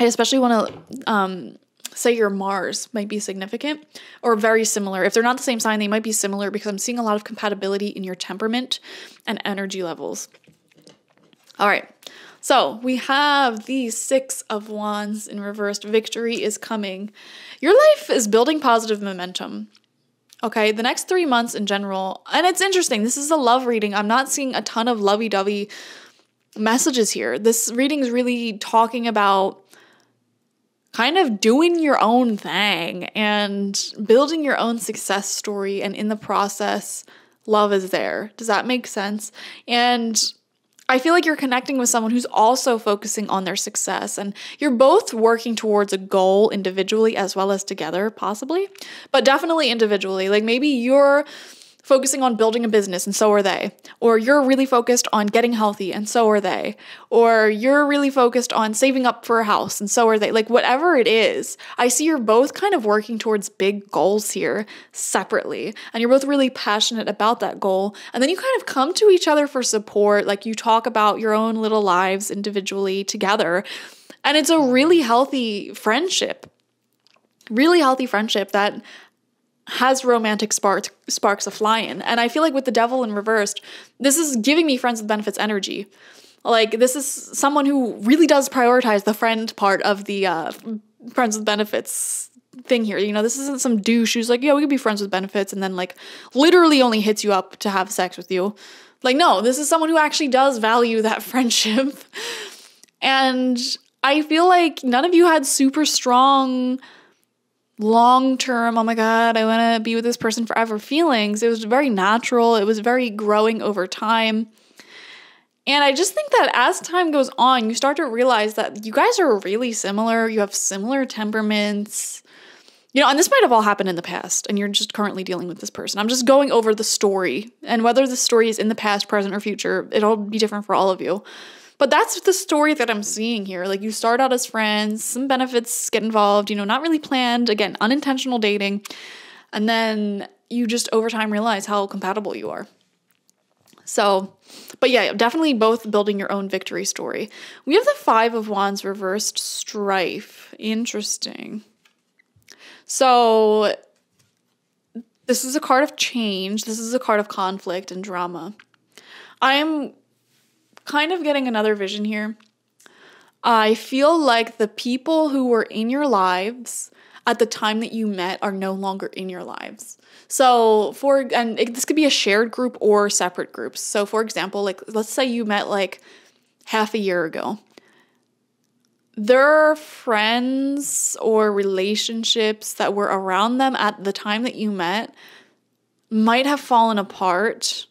especially want to say your Mars might be significant or very similar. If they're not the same sign, they might be similar because I'm seeing a lot of compatibility in your temperament and energy levels. All right. So we have the Six of Wands in reversed. Victory is coming. Your life is building positive momentum. Okay, the next 3 months in general, and it's interesting, this is a love reading. I'm not seeing a ton of lovey-dovey messages here. This reading is really talking about kind of doing your own thing and building your own success story. And in the process, love is there. Does that make sense? And I feel like you're connecting with someone who's also focusing on their success, and you're both working towards a goal individually as well as together, possibly, but definitely individually. Like maybe you're focusing on building a business and so are they, or you're really focused on getting healthy and so are they, or you're really focused on saving up for a house and so are they. Like whatever it is, I see you're both kind of working towards big goals here separately, and you're both really passionate about that goal, and then you kind of come to each other for support. Like you talk about your own little lives individually together, and it's a really healthy friendship, that has romantic sparks of flying. And I feel like with the Devil in reversed, this is giving me friends with benefits energy. Like this is someone who really does prioritize the friend part of the friends with benefits thing here. You know, this isn't some douche who's like, yeah, we could be friends with benefits, and then like literally only hits you up to have sex with you. Like, no, this is someone who actually does value that friendship. And I feel like none of you had super strong long-term, oh my God, I want to be with this person forever feelings. It was very natural. It was very growing over time. And I just think that as time goes on, you start to realize that you guys are really similar. You have similar temperaments, you know, and this might have all happened in the past and you're just currently dealing with this person. I'm just going over the story, and whether the story is in the past, present, or future, it'll be different for all of you. But that's the story that I'm seeing here. Like you start out as friends, some benefits get involved, you know, not really planned, again, unintentional dating. And then you just over time realize how compatible you are. So, but yeah, definitely both building your own victory story. We have the Five of Wands reversed, strife. Interesting. So this is a card of change. This is a card of conflict and drama. I'm kind of getting another vision here. I feel like the people who were in your lives at the time that you met are no longer in your lives. So this could be a shared group or separate groups. So for example, like let's say you met like half a year ago. Their friends or relationships that were around them at the time that you met might have fallen apart,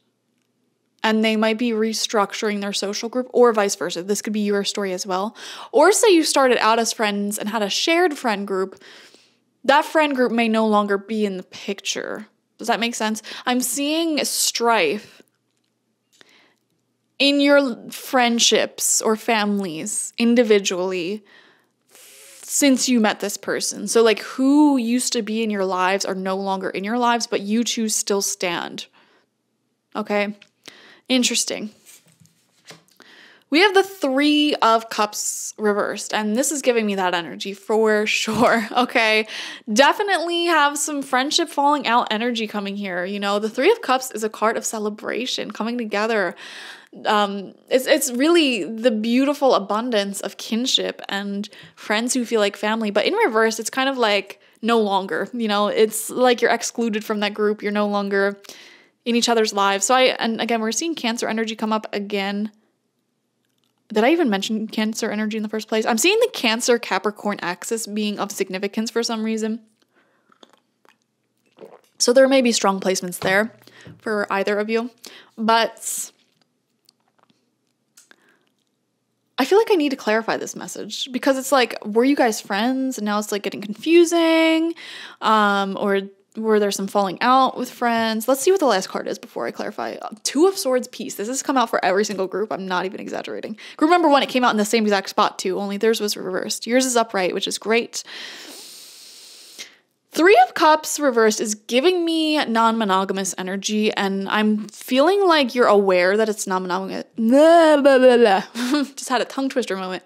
and they might be restructuring their social group, or vice versa. This could be your story as well. Or say you started out as friends and had a shared friend group that friend group may no longer be in the picture. Does that make sense? I'm seeing strife in your friendships or families individually since you met this person. So like who used to be in your lives are no longer in your lives, but you two still stand. Okay, interesting. We have the Three of Cups reversed, and this is giving me that energy for sure, okay? Definitely have some friendship falling out energy coming here, you know? The Three of Cups is a card of celebration, coming together. It's really the beautiful abundance of kinship and friends who feel like family, but in reverse, it's kind of like no longer, you know? It's like you're excluded from that group, you're no longer in each other's lives. So and again, we're seeing Cancer energy come up again. Did I even mention Cancer energy in the first place? I'm seeing the Cancer Capricorn axis being of significance for some reason. So there may be strong placements there for either of you. But I feel like I need to clarify this message because it's like, were you guys friends? And now it's like getting confusing. Or were there some falling out with friends? Let's see what the last card is before I clarify. Two of Swords, peace. This has come out for every single group. I'm not even exaggerating. Group number one, it came out in the same exact spot too, only theirs was reversed. Yours is upright, which is great. Three of Cups reversed is giving me non-monogamous energy, and I'm feeling like you're aware that it's non-monogamous. Just had a tongue twister moment.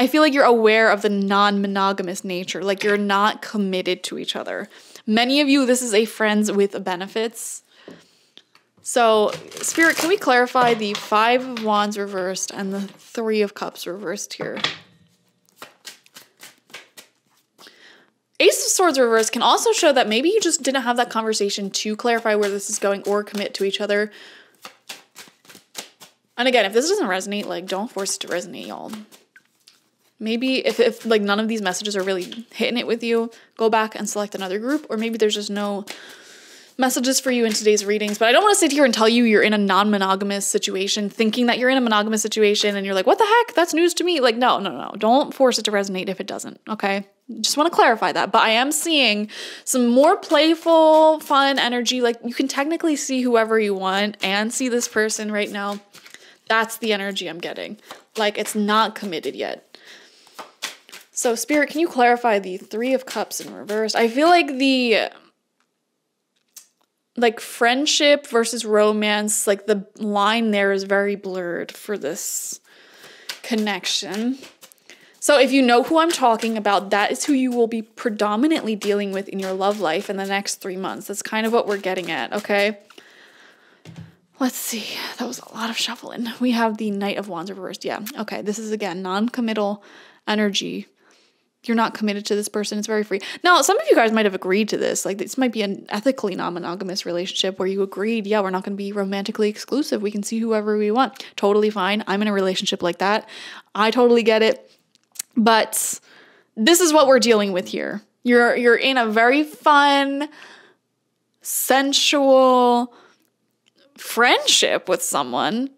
I feel like you're aware of the non-monogamous nature, like you're not committed to each other. Many of you, this is a friends with benefits. So, Spirit, can we clarify the Five of Wands reversed and the Three of Cups reversed here? Ace of Swords reversed can also show that maybe you just didn't have that conversation to clarify where this is going or commit to each other. And again, if this doesn't resonate, like, don't force it to resonate, y'all. Maybe if like none of these messages are really hitting it with you, go back and select another group, or maybe there's just no messages for you in today's readings. But I don't want to sit here and tell you you're in a non-monogamous situation, thinking that you're in a monogamous situation and you're like, what the heck? That's news to me. Like, no. Don't force it to resonate if it doesn't, okay? Just want to clarify that. But I am seeing some more playful, fun energy. Like you can technically see whoever you want and see this person right now. That's the energy I'm getting. Like it's not committed yet. So, Spirit, can you clarify the Three of Cups in reverse? I feel like the, like, friendship versus romance, like, the line there is very blurred for this connection. So, if you know who I'm talking about, that is who you will be predominantly dealing with in your love life in the next 3 months. That's kind of what we're getting at, okay? Let's see. That was a lot of shuffling. We have the Knight of Wands reversed. Yeah, okay. This is, again, non-committal energy. You're not committed to this person. It's very free. Now, some of you guys might have agreed to this. Like this might be an ethically non-monogamous relationship where you agreed, yeah, we're not going to be romantically exclusive. We can see whoever we want. Totally fine. I'm in a relationship like that. I totally get it. But this is what we're dealing with here. You're in a very fun, sensual friendship with someone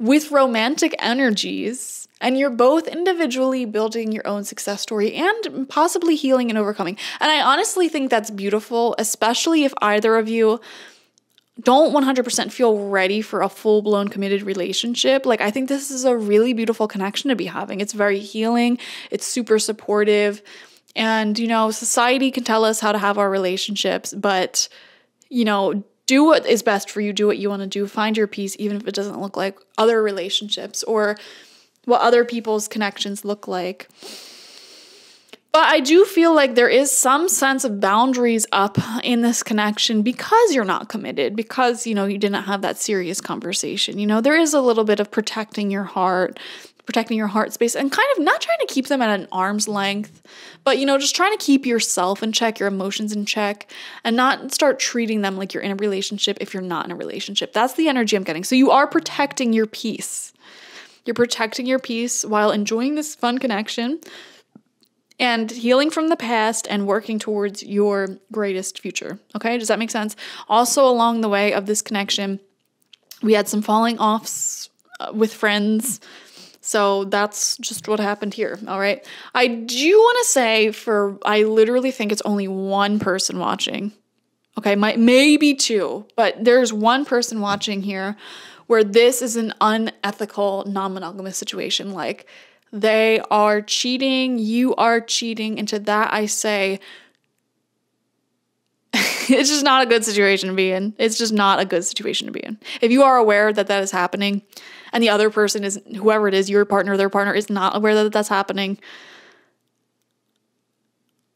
with romantic energies. And you're both individually building your own success story and possibly healing and overcoming. And I honestly think that's beautiful, especially if either of you don't 100% feel ready for a full-blown committed relationship. Like, I think this is a really beautiful connection to be having. It's very healing. It's super supportive. And, you know, society can tell us how to have our relationships, but, you know, do what is best for you. Do what you want to do. Find your peace, even if it doesn't look like other relationships or what other people's connections look like. But I do feel like there is some sense of boundaries up in this connection because you're not committed, because, you know, you didn't have that serious conversation. You know, there is a little bit of protecting your heart space, and kind of not trying to keep them at an arm's length, but, you know, just trying to keep yourself in check, your emotions in check, and not start treating them like you're in a relationship if you're not in a relationship. That's the energy I'm getting. So you are protecting your peace. You're protecting your peace while enjoying this fun connection and healing from the past and working towards your greatest future. Okay, does that make sense? Also, along the way of this connection, we had some falling offs with friends. So that's just what happened here, all right? I do want to say I literally think it's only one person watching. Okay, maybe two, but there's one person watching here where this is an unethical, non-monogamous situation. Like, they are cheating, you are cheating, and to that I say, it's just not a good situation to be in. It's just not a good situation to be in. If you are aware that that is happening, and the other person is, whoever it is, your partner, their partner, is not aware that that's happening,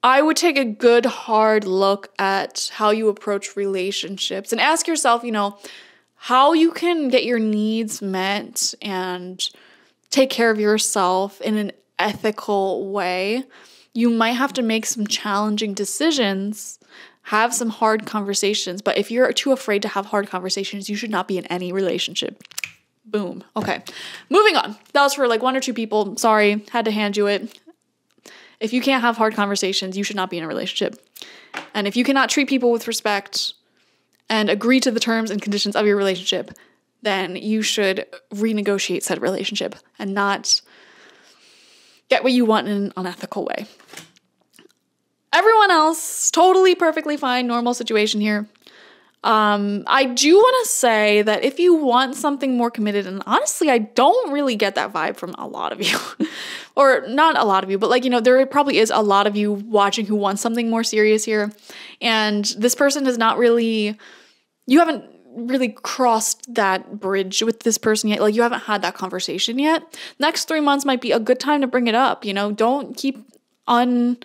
I would take a good hard look at how you approach relationships and ask yourself, you know, how you can get your needs met and take care of yourself in an ethical way. You might have to make some challenging decisions, have some hard conversations, but if you're too afraid to have hard conversations, you should not be in any relationship. Boom. Okay, moving on. That was for like one or two people. Sorry, had to hand you it. If you can't have hard conversations, you should not be in a relationship. And if you cannot treat people with respect and agree to the terms and conditions of your relationship, then you should renegotiate said relationship and not get what you want in an unethical way. Everyone else, totally perfectly fine, normal situation here. I do want to say that if you want something more committed, and honestly, I don't really get that vibe from a lot of you, or not a lot of you, but like, you know, there probably is a lot of you watching who wants something more serious here. And this person has not really, you haven't really crossed that bridge with this person yet. Like, you haven't had that conversation yet. Next 3 months might be a good time to bring it up. You know, don't keep on.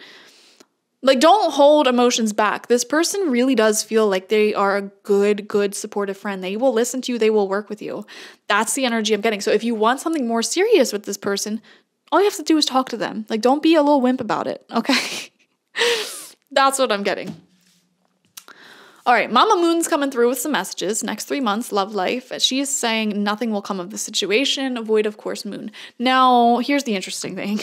Like, don't hold emotions back. This person really does feel like they are a good, supportive friend. They will listen to you. They will work with you. That's the energy I'm getting. So if you want something more serious with this person, all you have to do is talk to them. Like, don't be a little wimp about it, okay? That's what I'm getting. All right, Mama Moon's coming through with some messages. Next 3 months, love life. She is saying nothing will come of the situation. Avoid, of course, Moon. Now, here's the interesting thing.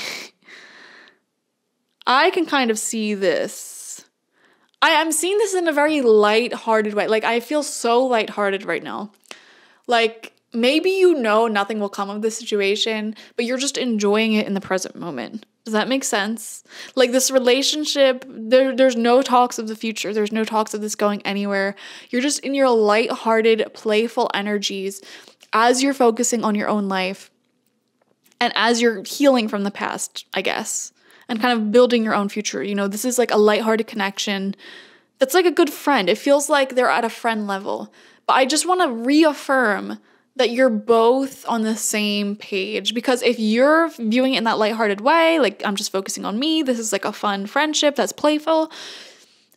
I can kind of see this. I am seeing this in a very lighthearted way. Like, I feel so lighthearted right now. Like, maybe you know nothing will come of this situation, but you're just enjoying it in the present moment. Does that make sense? Like, this relationship, there's no talks of the future. There's no talks of this going anywhere. You're just in your lighthearted, playful energies as you're focusing on your own life and as you're healing from the past, I guess. And kind of building your own future. You know, this is like a lighthearted connection that's like a good friend. It feels like they're at a friend level. But I just want to reaffirm that you're both on the same page, because if you're viewing it in that lighthearted way, like, I'm just focusing on me, this is like a fun friendship that's playful,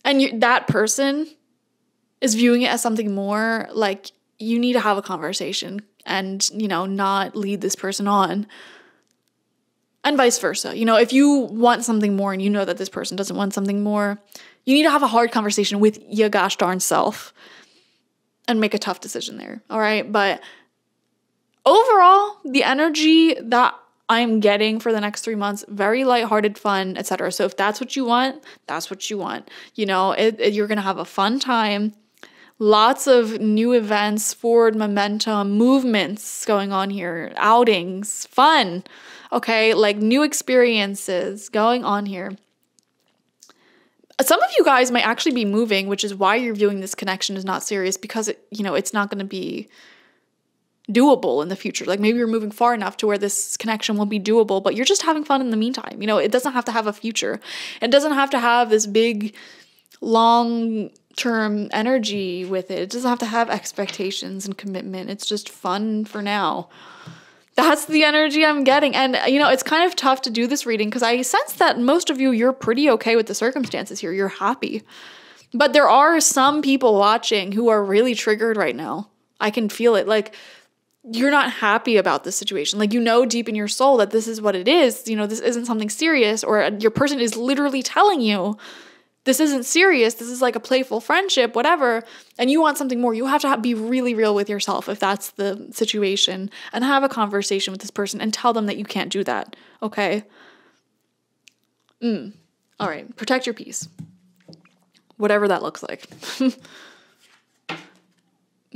and that person is viewing it as something more, like, you need to have a conversation and, you know, not lead this person on. And vice versa. You know, if you want something more and you know that this person doesn't want something more, you need to have a hard conversation with your gosh darn self and make a tough decision there, all right? But overall, the energy that I'm getting for the next 3 months, very lighthearted, fun, etc. So if that's what you want, that's what you want. You know, you're going to have a fun time. Lots of new events, forward momentum, movements going on here, outings, fun, okay? Like, new experiences going on here. Some of you guys might actually be moving, which is why you're viewing this connection as not serious, because, you know, it's not going to be doable in the future. Like, maybe you're moving far enough to where this connection will be doable, but you're just having fun in the meantime. You know, it doesn't have to have a future. It doesn't have to have this big, long term energy with it. It doesn't have to have expectations and commitment. It's just fun for now. That's the energy I'm getting. And, you know, it's kind of tough to do this reading because I sense that most of you, you're pretty okay with the circumstances here. You're happy. But there are some people watching who are really triggered right now. I can feel it. Like, you're not happy about this situation. Like, you know deep in your soul that this is what it is. You know, this isn't something serious, or your person is literally telling you, this isn't serious, this is like a playful friendship, whatever, and you want something more. You have to be really real with yourself if that's the situation, and have a conversation with this person and tell them that you can't do that, okay? All right, protect your peace, whatever that looks like.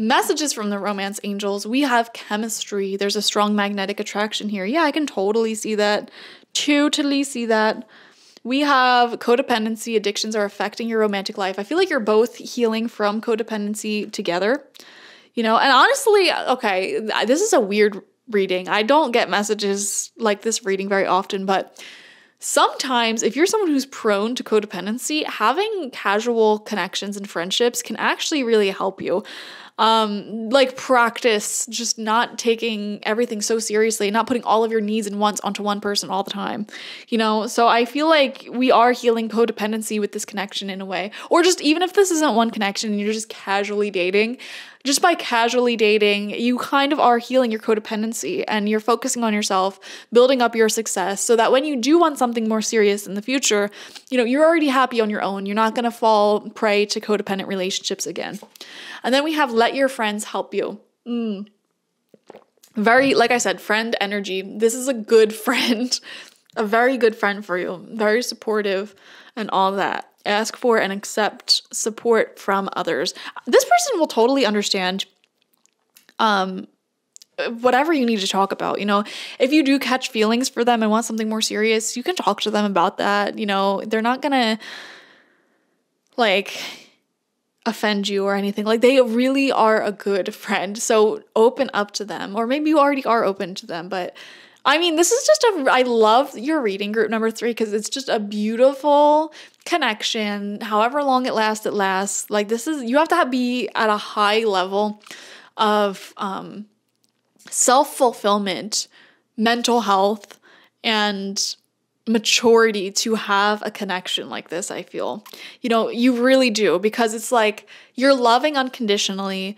Messages from the romance angels, we have chemistry. There's a strong magnetic attraction here. Yeah, I can totally see that. Totally see that. We have codependency. Addictions are affecting your romantic life. I feel like you're both healing from codependency together. You know, and honestly, okay, this is a weird reading. I don't get messages like this reading very often, but sometimes if you're someone who's prone to codependency, having casual connections and friendships can actually really help you. Like practice just not taking everything so seriously, not putting all of your needs and wants onto one person all the time, you know? So I feel like we are healing codependency with this connection in a way, or just even if this isn't one connection and you're just casually dating, just by casually dating, you kind of are healing your codependency and you're focusing on yourself, building up your success so that when you do want something more serious in the future, you know, you're already happy on your own. You're not going to fall prey to codependent relationships again. And then we have let your friends help you. Very, like I said, friend energy. This is a good friend, a very good friend for you, very supportive and all that. Ask for and accept support from others. This person will totally understand whatever you need to talk about. You know, if you do catch feelings for them and want something more serious, you can talk to them about that. You know, they're not gonna like offend you or anything. Like they really are a good friend. So open up to them, or maybe you already are open to them, but I mean, this is just I love your reading, group number 3, because it's just a beautiful connection. However long it lasts, it lasts. Like this is, you have to be at a high level of self-fulfillment, mental health, and maturity to have a connection like this, I feel. You know, you really do, because it's like you're loving unconditionally,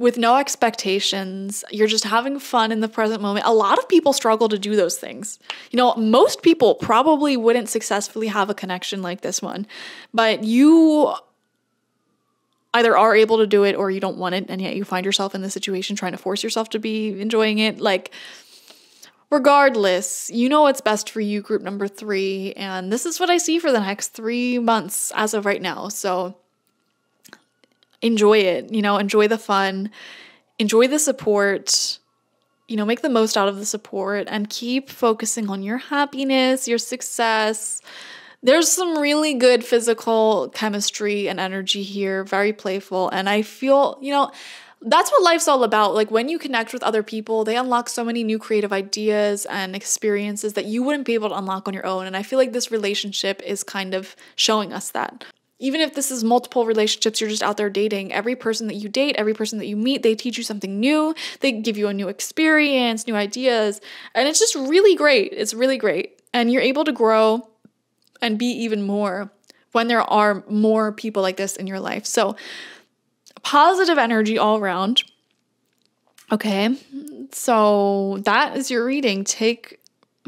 with no expectations. You're just having fun in the present moment. A lot of people struggle to do those things. You know, most people probably wouldn't successfully have a connection like this one, but you either are able to do it or you don't want it, and yet you find yourself in this situation trying to force yourself to be enjoying it. Like, regardless, you know what's best for you, group number 3, and this is what I see for the next 3 months as of right now, so enjoy it, you know, enjoy the fun, enjoy the support, you know, make the most out of the support and keep focusing on your happiness, your success. There's some really good physical chemistry and energy here, very playful. And I feel, you know, that's what life's all about. Like when you connect with other people, they unlock so many new creative ideas and experiences that you wouldn't be able to unlock on your own. And I feel like this relationship is kind of showing us that. Even if this is multiple relationships, you're just out there dating, every person that you date, every person that you meet, they teach you something new, they give you a new experience, new ideas, and it's just really great. It's really great. And you're able to grow and be even more when there are more people like this in your life. So positive energy all around. Okay, so that is your reading. Take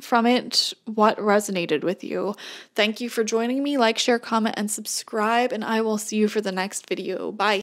from it what resonated with you. Thank you for joining me. Like, share, comment, and subscribe, and I will see you for the next video. Bye.